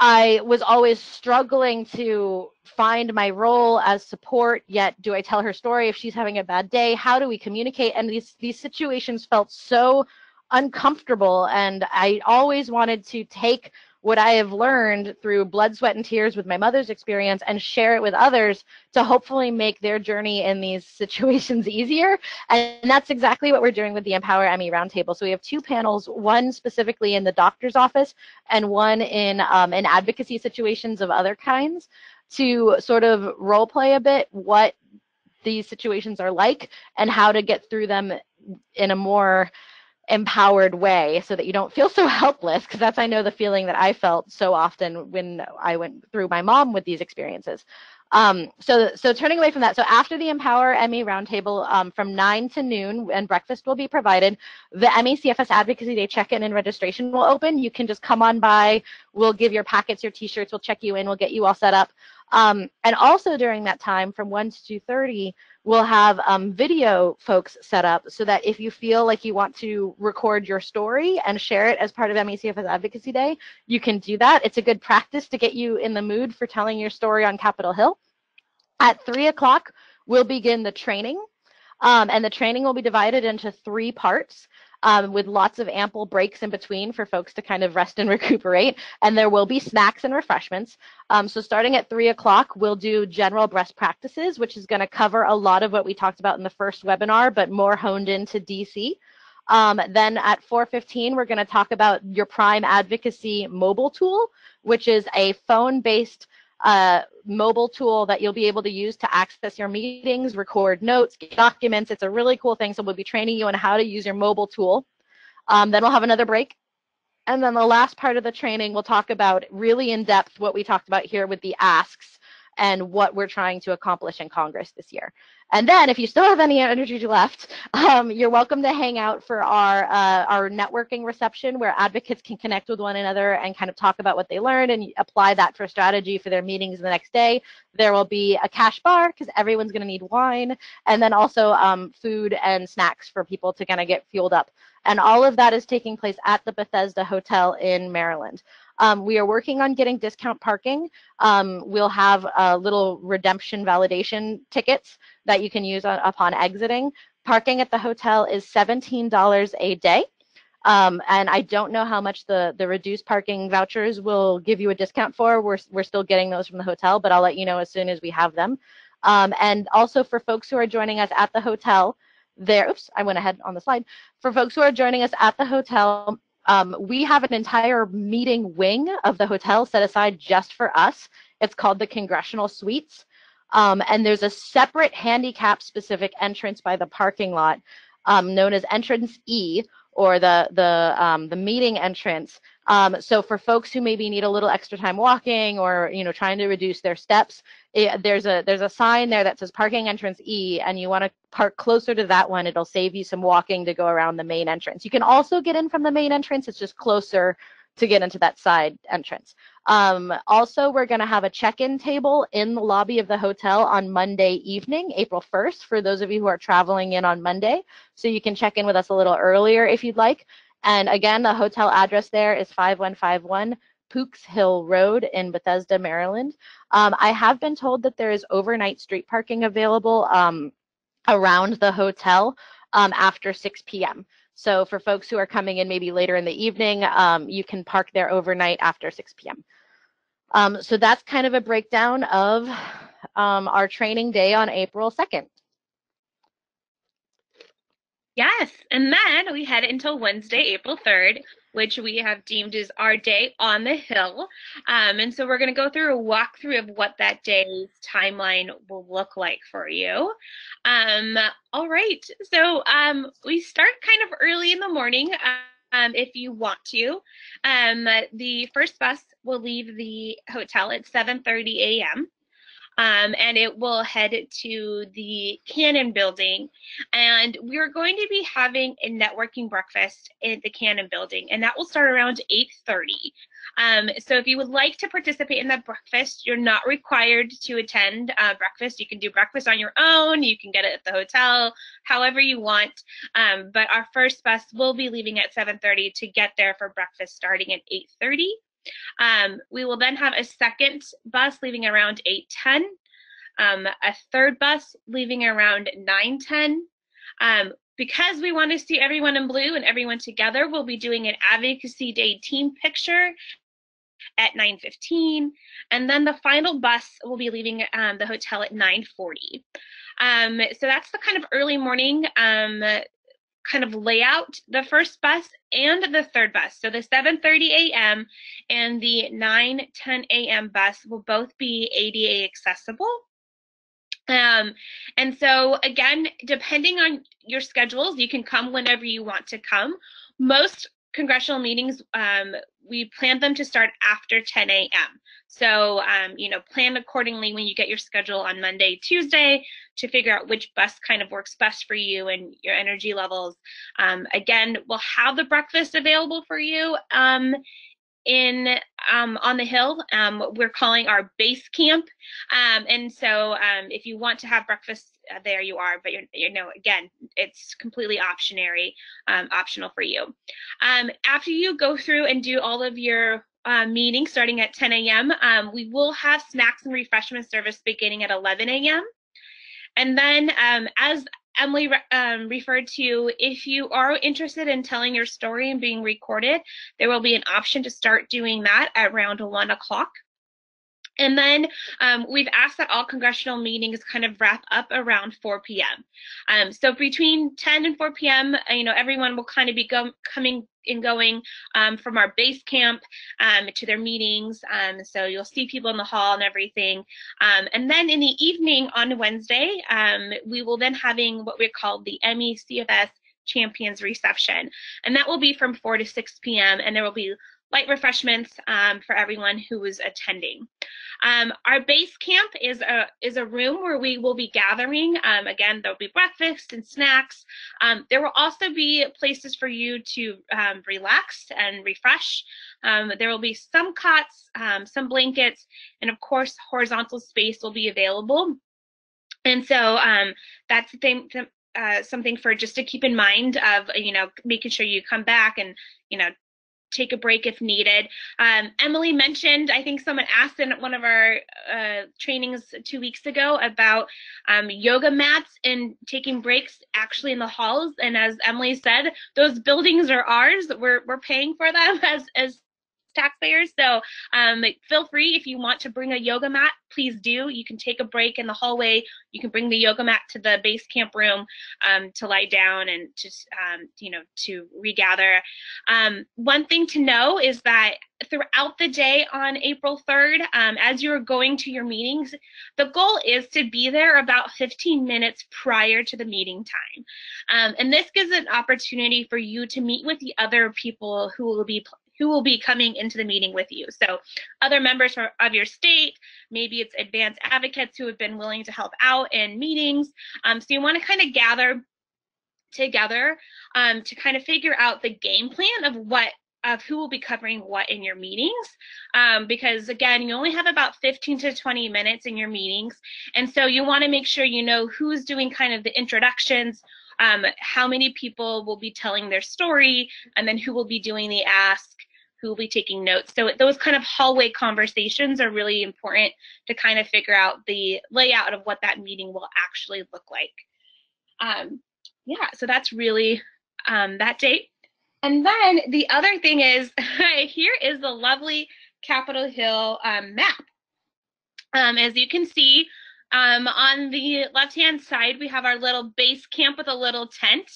I was always struggling to find my role as support, yet do I tell her story if she's having a bad day? How do we communicate? And these situations felt so uncomfortable, and I always wanted to take what I have learned through blood, sweat, and tears with my mother's experience and share it with others to hopefully make their journey in these situations easier. And that's exactly what we're doing with the Empower ME Roundtable. So we have two panels, one specifically in the doctor's office and one in advocacy situations of other kinds, to sort of role play a bit what these situations are like and how to get through them in a more empowered way so that you don't feel so helpless, because that's, I know, the feeling that I felt so often when I went through my mom with these experiences. So turning away from that, so after the Empower ME Roundtable from 9 to noon, and breakfast will be provided, the ME/CFS Advocacy Day check-in and registration will open. You can just come on by, we'll give your packets, your t-shirts, we'll check you in, we'll get you all set up. And also during that time from 1 to 2:30, we'll have video folks set up so that if you feel like you want to record your story and share it as part of ME/CFS Advocacy Day, you can do that. It's a good practice to get you in the mood for telling your story on Capitol Hill. At 3 o'clock, we'll begin the training, and the training will be divided into 3 parts. With lots of ample breaks in between for folks to kind of rest and recuperate. And there will be snacks and refreshments. So starting at 3 o'clock, we'll do general best practices, which is going to cover a lot of what we talked about in the first webinar, but more honed into DC. Then at 4:15, we're going to talk about your Prime Advocacy mobile tool, which is a phone-based mobile tool that you'll be able to use to access your meetings, record notes, get documents. It's a really cool thing. So we'll be training you on how to use your mobile tool. Then we'll have another break. And then the last part of the training, we'll talk about really in depth what we talked about here with the asks and what we're trying to accomplish in Congress this year. And then if you still have any energy left, you're welcome to hang out for our networking reception where advocates can connect with one another and kind of talk about what they learned and apply that for strategy for their meetings the next day. There will be a cash bar because everyone's gonna need wine, and then also food and snacks for people to kind of get fueled up. And all of that is taking place at the Bethesda Hotel in Maryland. We are working on getting discount parking. We'll have little redemption validation tickets that you can use upon exiting. Parking at the hotel is $17 a day. And I don't know how much the reduced parking vouchers will give you a discount for. We're still getting those from the hotel, but I'll let you know as soon as we have them. And also for folks who are joining us at the hotel, oops, I went ahead on the slide. For folks who are joining us at the hotel, we have an entire meeting wing of the hotel set aside just for us. It's called the Congressional Suites. And there's a separate handicap-specific entrance by the parking lot known as Entrance E, or the meeting entrance. So for folks who maybe need a little extra time walking or trying to reduce their steps, there's a sign there that says parking entrance E, and you want to park closer to that one. It'll save you some walking to go around the main entrance. You can also get in from the main entrance. It's just closer to get into that side entrance. Also, we're going to have a check-in table in the lobby of the hotel on Monday evening, April 1st, for those of you who are traveling in on Monday. So you can check in with us a little earlier if you'd like. And again, the hotel address there is 5151 Pooks Hill Road in Bethesda, Maryland. I have been told that there is overnight street parking available around the hotel after 6 p.m. So for folks who are coming in maybe later in the evening, you can park there overnight after 6 p.m. So that's kind of a breakdown of our training day on April 2nd. Yes, and then we head until Wednesday, April 3rd, which we have deemed is our day on the Hill. And so we're going to go through a walkthrough of what that day's timeline will look like for you. All right, so we start kind of early in the morning if you want to. The first bus will leave the hotel at 7:30 a.m. And it will head to the Cannon Building. And we're going to be having a networking breakfast at the Cannon Building, and that will start around 8:30. So if you would like to participate in that breakfast, you're not required to attend breakfast. You can do breakfast on your own. You can get it at the hotel, however you want. But our first bus will be leaving at 7:30 to get there for breakfast starting at 8:30. We will then have a second bus leaving around 8:10, a third bus leaving around 9:10. Because we want to see everyone in blue and everyone together, we'll be doing an Advocacy Day team picture at 9:15, and then the final bus will be leaving the hotel at 9:40. So that's the kind of early morning kind of layout, the first bus and the third bus. So the 7:30 a.m. and the 9:10 a.m. bus will both be ADA accessible. And so again, depending on your schedules, you can come whenever you want to come. Most congressional meetings, we planned them to start after 10 a.m. So, you know, plan accordingly when you get your schedule on Monday, Tuesday to figure out which bus kind of works best for you and your energy levels. Again, we'll have the breakfast available for you on the Hill. We're calling our base camp. And so if you want to have breakfast there, you are, but you know, again, it's completely optional for you. After you go through and do all of your meetings starting at 10 a.m., we will have snacks and refreshment service beginning at 11 a.m. And then as Emily referred to, if you are interested in telling your story and being recorded, there will be an option to start doing that at around 1 o'clock. And then we've asked that all congressional meetings kind of wrap up around 4 p.m. So between 10 and 4 p.m., you know, everyone will kind of be coming and going from our base camp to their meetings. So you'll see people in the hall and everything. And then in the evening on Wednesday, we will then having what we call the ME/CFS Champions Reception. And that will be from 4 to 6 p.m. and there will be light refreshments for everyone who is attending. Our base camp is a room where we will be gathering. Again, there'll be breakfast and snacks. There will also be places for you to relax and refresh. There will be some cots, some blankets, and of course, horizontal space will be available. And so that's the thing. Something for just to keep in mind of, you know, making sure you come back and, you know, take a break if needed. Emily mentioned, I think someone asked in one of our trainings 2 weeks ago about yoga mats and taking breaks actually in the halls. And as Emily said, those buildings are ours. We're paying for them as taxpayers. So feel free, if you want to bring a yoga mat, please do. You can take a break in the hallway. You can bring the yoga mat to the base camp room to lie down and just, you know, to regather. One thing to know is that throughout the day on April 3rd, as you're going to your meetings, the goal is to be there about 15 minutes prior to the meeting time. And this gives an opportunity for you to meet with the other people who will be coming into the meeting with you. So other members of your state, maybe it's advanced advocates who have been willing to help out in meetings. So you want to kind of gather together to kind of figure out the game plan of who will be covering what in your meetings. Because again, you only have about 15 to 20 minutes in your meetings. And so you want to make sure you know who's doing kind of the introductions, how many people will be telling their story, and then who will be doing the ask, who will be taking notes. So those kind of hallway conversations are really important to kind of figure out the layout of what that meeting will actually look like. Yeah, so that's really that date. And then the other thing is, here is the lovely Capitol Hill map. As you can see, on the left-hand side, we have our little base camp with a little tent.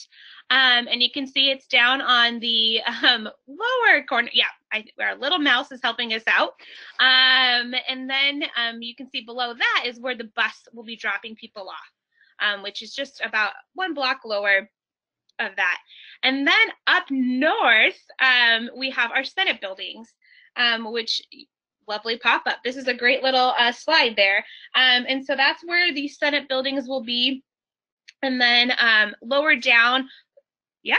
And you can see it's down on the lower corner. Yeah, our little mouse is helping us out. And then you can see below that is where the bus will be dropping people off, which is just about one block lower of that. And then up north, we have our Senate buildings, which lovely pop-up. This is a great little slide there. And so that's where the Senate buildings will be. And then lower down, yep,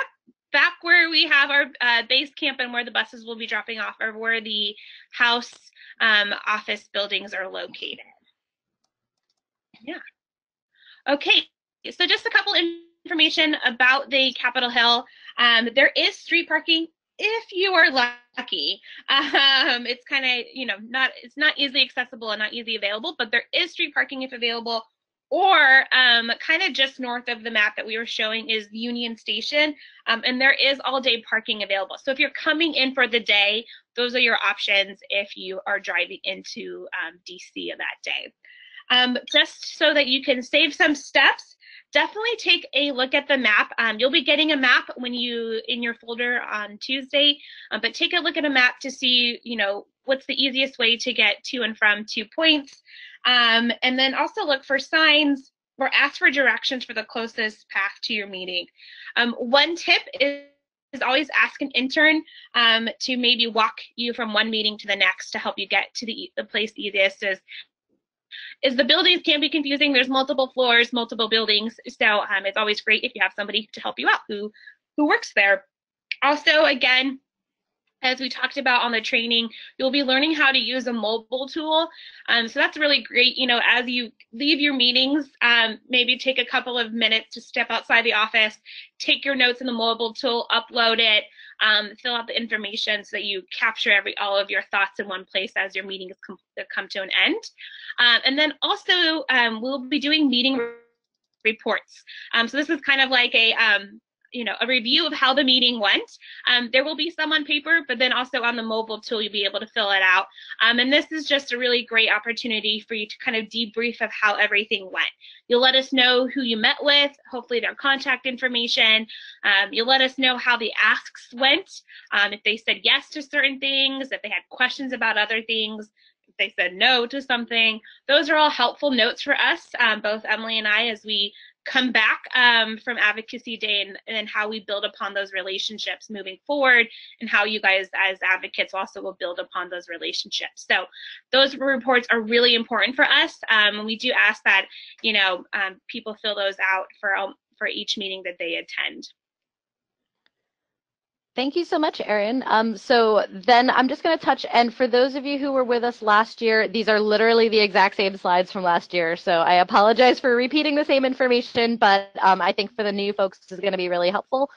back where we have our base camp and where the buses will be dropping off or where the House office buildings are located. Yeah. Okay, so just a couple information about the Capitol Hill. There is street parking if you are lucky. It's kind of, you know, it's not easily accessible and not easily available, but there is street parking if available. Or kind of just north of the map that we were showing is Union Station, and there is all-day parking available. So if you're coming in for the day, those are your options if you are driving into DC that day. Just so that you can save some steps, definitely take a look at the map. You'll be getting a map when you in your folder on Tuesday, but take a look at a map to see, you know, what's the easiest way to get to and from 2 points. And then also look for signs or ask for directions for the closest path to your meeting. One tip is is always ask an intern to maybe walk you from one meeting to the next to help you get to the place easiest. Is the buildings can be confusing. There's multiple floors, multiple buildings, so it's always great if you have somebody to help you out who works there. Also, again, as we talked about on the training, you'll be learning how to use a mobile tool. So that's really great. You know, as you leave your meetings, maybe take a couple of minutes to step outside the office, take your notes in the mobile tool, upload it, fill out the information so that you capture all of your thoughts in one place as your meetings come to an end. And then also, we'll be doing meeting reports. So this is kind of like a review of how the meeting went. There will be some on paper, but then also on the mobile tool, you'll be able to fill it out. And this is just a really great opportunity for you to kind of debrief of how everything went. You'll let us know who you met with, hopefully their contact information. You'll let us know how the asks went, if they said yes to certain things, if they had questions about other things, if they said no to something. Those are all helpful notes for us, both Emily and I, as we come back from Advocacy Day, and how we build upon those relationships moving forward, and how you guys as advocates also will build upon those relationships. So those reports are really important for us. We do ask that, you know, people fill those out for each meeting that they attend. Thank you so much, Erin. So then I'm just going to touch, and for those of you who were with us last year, these are literally the exact same slides from last year. So I apologize for repeating the same information, but I think for the new folks, this is going to be really helpful.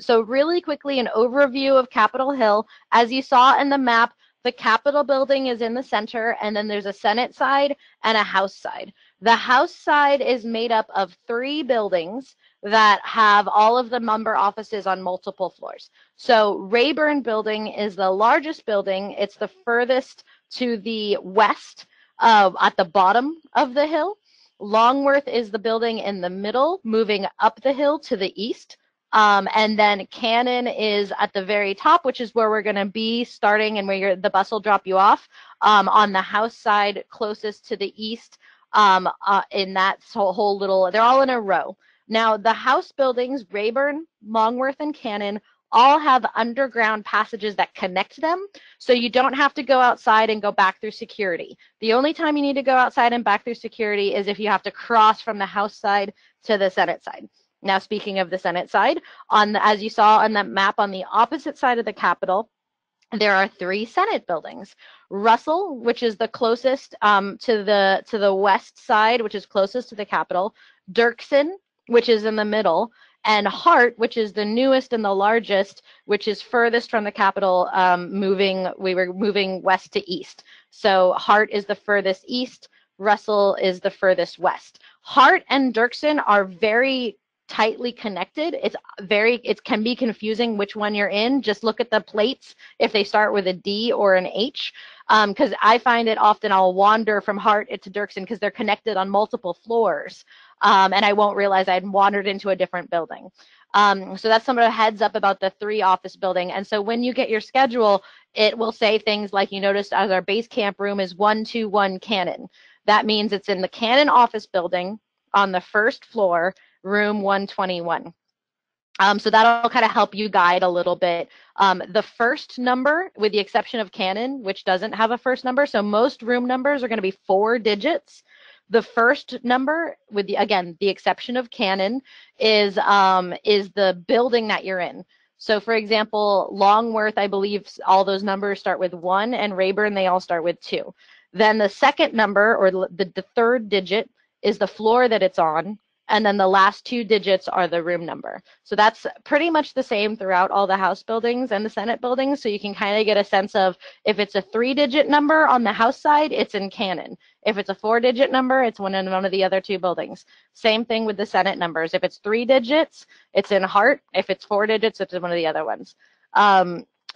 So really quickly, an overview of Capitol Hill. As you saw in the map, the Capitol building is in the center, and then there's a Senate side and a House side. The House side is made up of three buildings that have all of the member offices on multiple floors. So Rayburn Building is the largest building. It's the furthest to the west at the bottom of the hill. Longworth is the building in the middle, moving up the hill to the east. And then Cannon is at the very top, which is where we're going to be starting and where the bus will drop you off, on the House side, closest to the east, in that whole little, they're all in a row. Now, the House buildings, Rayburn, Longworth, and Cannon, all have underground passages that connect them, so you don't have to go outside and go back through security. The only time you need to go outside and back through security is if you have to cross from the House side to the Senate side. Now, speaking of the Senate side, as you saw on that map on the opposite side of the Capitol, there are three Senate buildings. Russell, which is the closest to the west side, which is closest to the Capitol, Dirksen, which is in the middle, and Hart, which is the newest and the largest, which is furthest from the Capitol, we were moving west to east. So Hart is the furthest east, Russell is the furthest west. Hart and Dirksen are very tightly connected. It can be confusing which one you're in. Just look at the plates if they start with a D or an H, because I find it often I'll wander from Hart to Dirksen because they're connected on multiple floors. And I won't realize I'd wandered into a different building. So that's some of the heads up about the three office building. And so when you get your schedule, it will say things like, you noticed as our base camp room is 121 Cannon. That means it's in the Cannon office building on the first floor, room 121. So that'll kind of help you guide a little bit. The first number, with the exception of Cannon, which doesn't have a first number, so most room numbers are going to be 4 digits. The first number, with the exception of Cannon, is the building that you're in. So, for example, Longworth, I believe all those numbers start with 1, and Rayburn, they all start with 2. Then the second number, or the third digit, is the floor that it's on, and then the last 2 digits are the room number. So that's pretty much the same throughout all the House buildings and the Senate buildings, so you can kind of get a sense of if it's a 3-digit number on the House side, it's in Cannon. If it's a 4-digit number, it's in one of the other two buildings. Same thing with the Senate numbers. If it's 3 digits, it's in Hart. If it's 4 digits, it's in one of the other ones.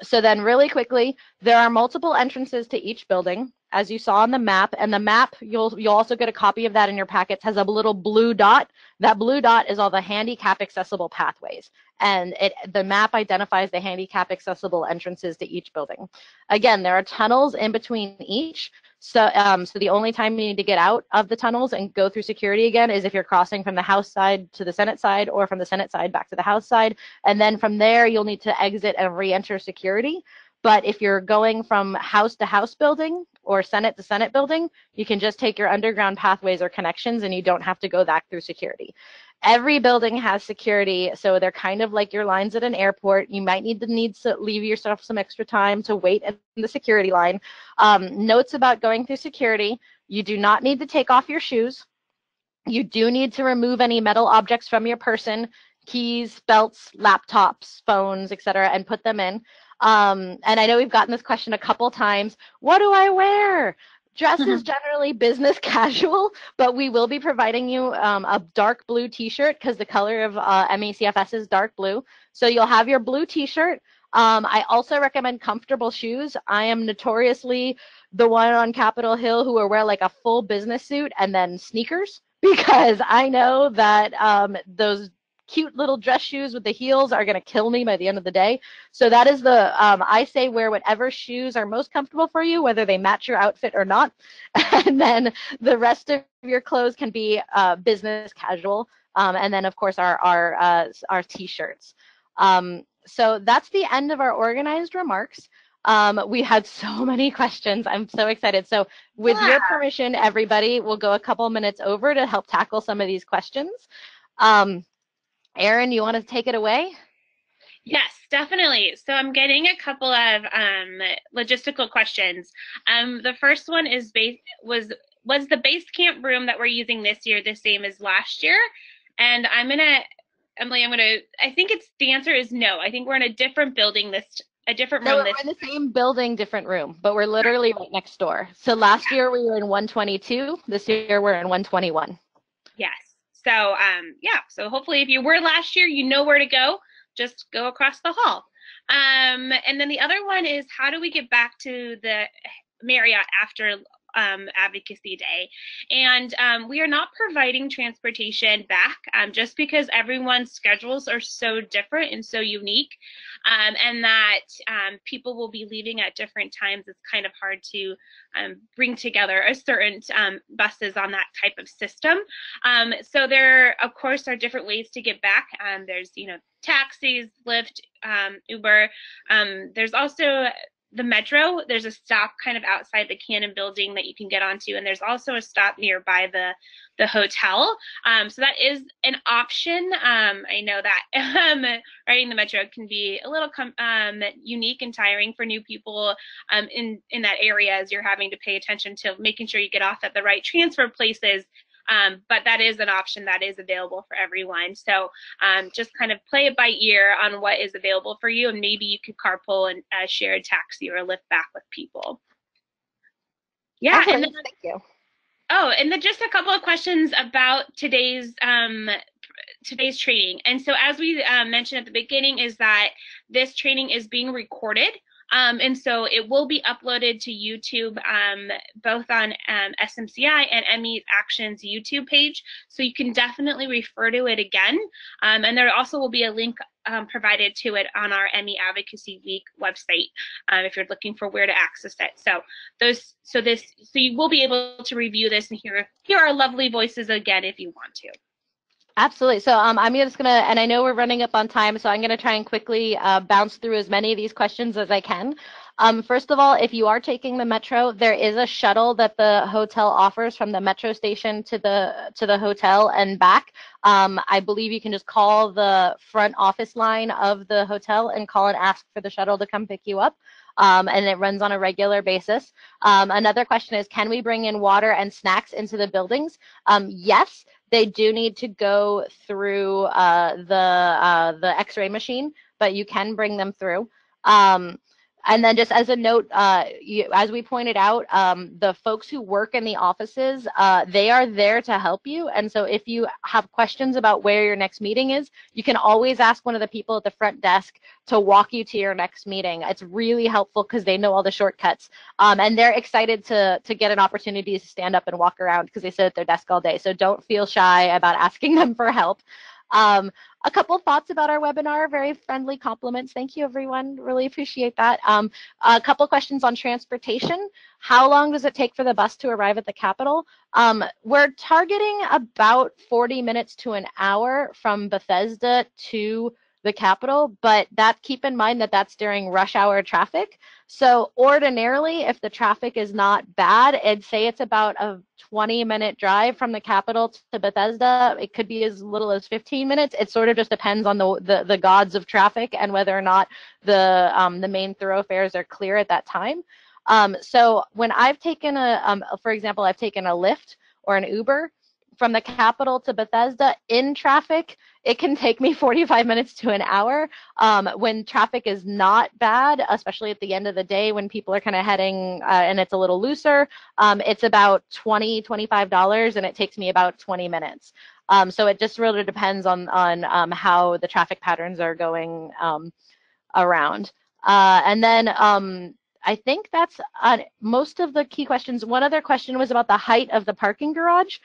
So then really quickly, there are multiple entrances to each building, as you saw on the map. And the map, you'll also get a copy of that in your packets, has a little blue dot. That blue dot is all the handicap accessible pathways. And the map identifies the handicap accessible entrances to each building. Again, there are tunnels in between each. So, so the only time you need to get out of the tunnels and go through security again is if you're crossing from the House side to the Senate side, or from the Senate side back to the House side. And then from there, you'll need to exit and re-enter security. But if you're going from House to House building or Senate to Senate building, you can just take your underground pathways or connections, and you don't have to go back through security. Every building has security, so they're kind of like your lines at an airport. You might need to leave yourself some extra time to wait in the security line. Notes about going through security: you do not need to take off your shoes. You do need to remove any metal objects from your person, keys, belts, laptops, phones, etc., and put them in. And I know we've gotten this question a couple times. What do I wear? Dress is generally business casual, but we will be providing you a dark blue t-shirt, because the color of ME/CFS is dark blue. So you'll have your blue t-shirt. I also recommend comfortable shoes. I am notoriously the one on Capitol Hill who will wear like a full business suit and then sneakers, because I know that those cute little dress shoes with the heels are going to kill me by the end of the day. So that is the, I say wear whatever shoes are most comfortable for you, whether they match your outfit or not. And then the rest of your clothes can be business casual. And then, of course, our t-shirts. So that's the end of our organized remarks. We had so many questions. I'm so excited. So with your permission, everybody, we'll go a couple minutes over to help tackle some of these questions. Erin, you want to take it away? Yes, definitely. So I'm getting a couple of logistical questions. The first one is, was the base camp room that we're using this year the same as last year? And I'm gonna, Emily, I think it's, the answer is no. I think we're in a different building this, a different room. We're in the same building, different room, but we're literally right next door. So last year we were in 122. This year we're in 121. Yes. So yeah, so hopefully if you were last year, you know where to go, just go across the hall. And then the other one is, how do we get back to the Marriott after Advocacy Day? And we are not providing transportation back, just because everyone's schedules are so different and so unique, and that people will be leaving at different times. It's kind of hard to bring together a certain buses on that type of system. So there, of course, are different ways to get back. There's, you know, taxis, Lyft, Uber. There's also the metro. There's a stop kind of outside the Cannon Building that you can get onto, and there's also a stop nearby the hotel. So that is an option. I know that riding the metro can be a little unique and tiring for new people in that area, as you're having to pay attention to making sure you get off at the right transfer places. But that is an option that is available for everyone. So just kind of play it by ear on what is available for you, and maybe you could carpool and share a taxi or Lyft back with people. Yeah, okay, and then, thank you. Oh, and then just a couple of questions about today's training. And so, as we mentioned at the beginning, is that this training is being recorded. And so it will be uploaded to YouTube, both on SMCI and ME Action's YouTube page. So you can definitely refer to it again. And there also will be a link provided to it on our ME Advocacy Week website, if you're looking for where to access it. So so you will be able to review this and hear our lovely voices again if you want to. Absolutely. So I'm just gonna, and I know we're running up on time, so I'm gonna try and quickly bounce through as many of these questions as I can. First of all, if you are taking the metro, there is a shuttle that the hotel offers from the metro station to the hotel and back. I believe you can just call the front office line of the hotel and call and ask for the shuttle to come pick you up. And it runs on a regular basis. Another question is, can we bring in water and snacks into the buildings? Yes, they do need to go through the X-ray machine, but you can bring them through. And then just as a note, as we pointed out, the folks who work in the offices, they are there to help you. And so if you have questions about where your next meeting is, you can always ask one of the people at the front desk to walk you to your next meeting. It's really helpful because they know all the shortcuts. And they're excited to get an opportunity to stand up and walk around, because they sit at their desk all day. So don't feel shy about asking them for help. A couple thoughts about our webinar, very friendly compliments. Thank you, everyone. Really appreciate that. A couple questions on transportation. How long does it take for the bus to arrive at the Capitol? We're targeting about 40 minutes to an hour from Bethesda to the Capitol, but keep in mind that that's during rush hour traffic. So ordinarily, if the traffic is not bad, I'd say it's about a 20-minute drive from the Capitol to Bethesda. It could be as little as 15 minutes. It sort of just depends on the gods of traffic and whether or not the main thoroughfares are clear at that time. So when I've taken for example, I've taken a Lyft or an Uber from the Capitol to Bethesda in traffic, it can take me 45 minutes to an hour. When traffic is not bad, especially at the end of the day when people are kind of heading and it's a little looser, it's about $20, $25, and it takes me about 20 minutes. So it just really depends on how the traffic patterns are going around. And then I think that's most of the key questions. One other question was about the height of the parking garage.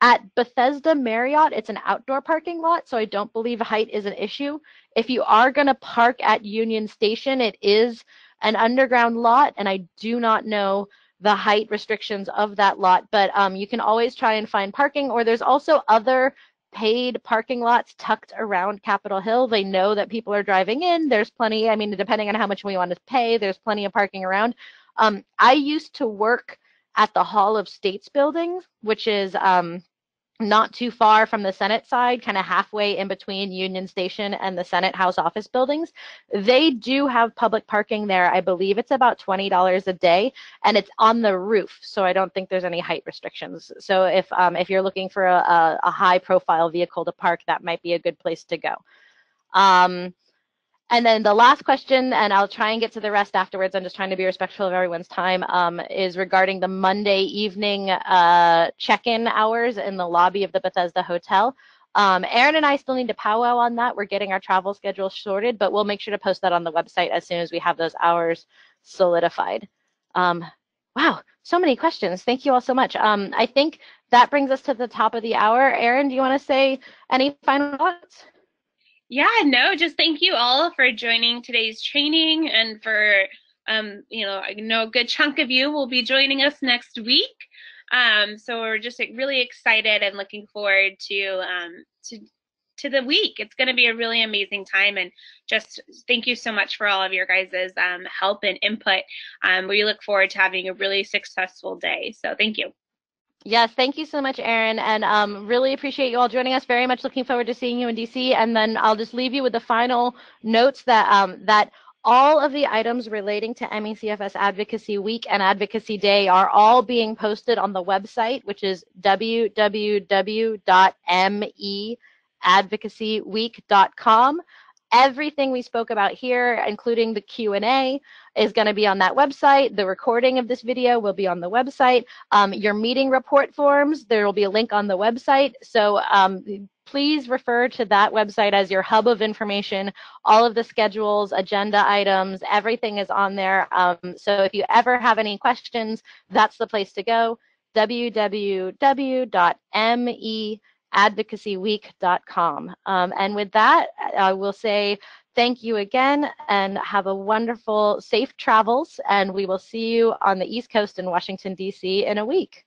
At Bethesda Marriott, it's an outdoor parking lot, so I don't believe height is an issue. If you are going to park at Union Station, it is an underground lot, and I do not know the height restrictions of that lot, but you can always try and find parking, or there's also other paid parking lots tucked around Capitol Hill. They know that people are driving in. There's plenty, I mean, depending on how much we want to pay, there's plenty of parking around. I used to work at the Hall of States building, which is not too far from the Senate side, kind of halfway in between Union Station and the Senate House office buildings. They do have public parking there. I believe it's about $20 a day, and it's on the roof, so I don't think there's any height restrictions. So if you're looking for a high-profile vehicle to park, that might be a good place to go. And then the last question, and I'll try and get to the rest afterwards, I'm just trying to be respectful of everyone's time, is regarding the Monday evening check-in hours in the lobby of the Bethesda Hotel. Erin and I still need to powwow on that. We're getting our travel schedule sorted, but we'll make sure to post that on the website as soon as we have those hours solidified. Wow, so many questions. Thank you all so much. I think that brings us to the top of the hour. Erin, do you want to say any final thoughts? Yeah, no, just thank you all for joining today's training, and for, you know, I know a good chunk of you will be joining us next week. So we're just really excited and looking forward to the week. It's going to be a really amazing time, and just thank you so much for all of your guys' help and input. We look forward to having a really successful day. So thank you. Yes, thank you so much, Erin, and really appreciate you all joining us. Very much looking forward to seeing you in DC, and then I'll just leave you with the final notes that that all of the items relating to ME/CFS Advocacy Week and Advocacy Day are all being posted on the website, which is www.meadvocacyweek.com. Everything we spoke about here, including the Q&A, is going to be on that website. The recording of this video will be on the website. Your meeting report forms, there will be a link on the website. So please refer to that website as your hub of information. All of the schedules, agenda items, everything is on there. So if you ever have any questions, that's the place to go, www.meadvocacyweek.com. And with that, I will say thank you again, and have a wonderful, safe travels, and we will see you on the East Coast in Washington, D.C. in a week.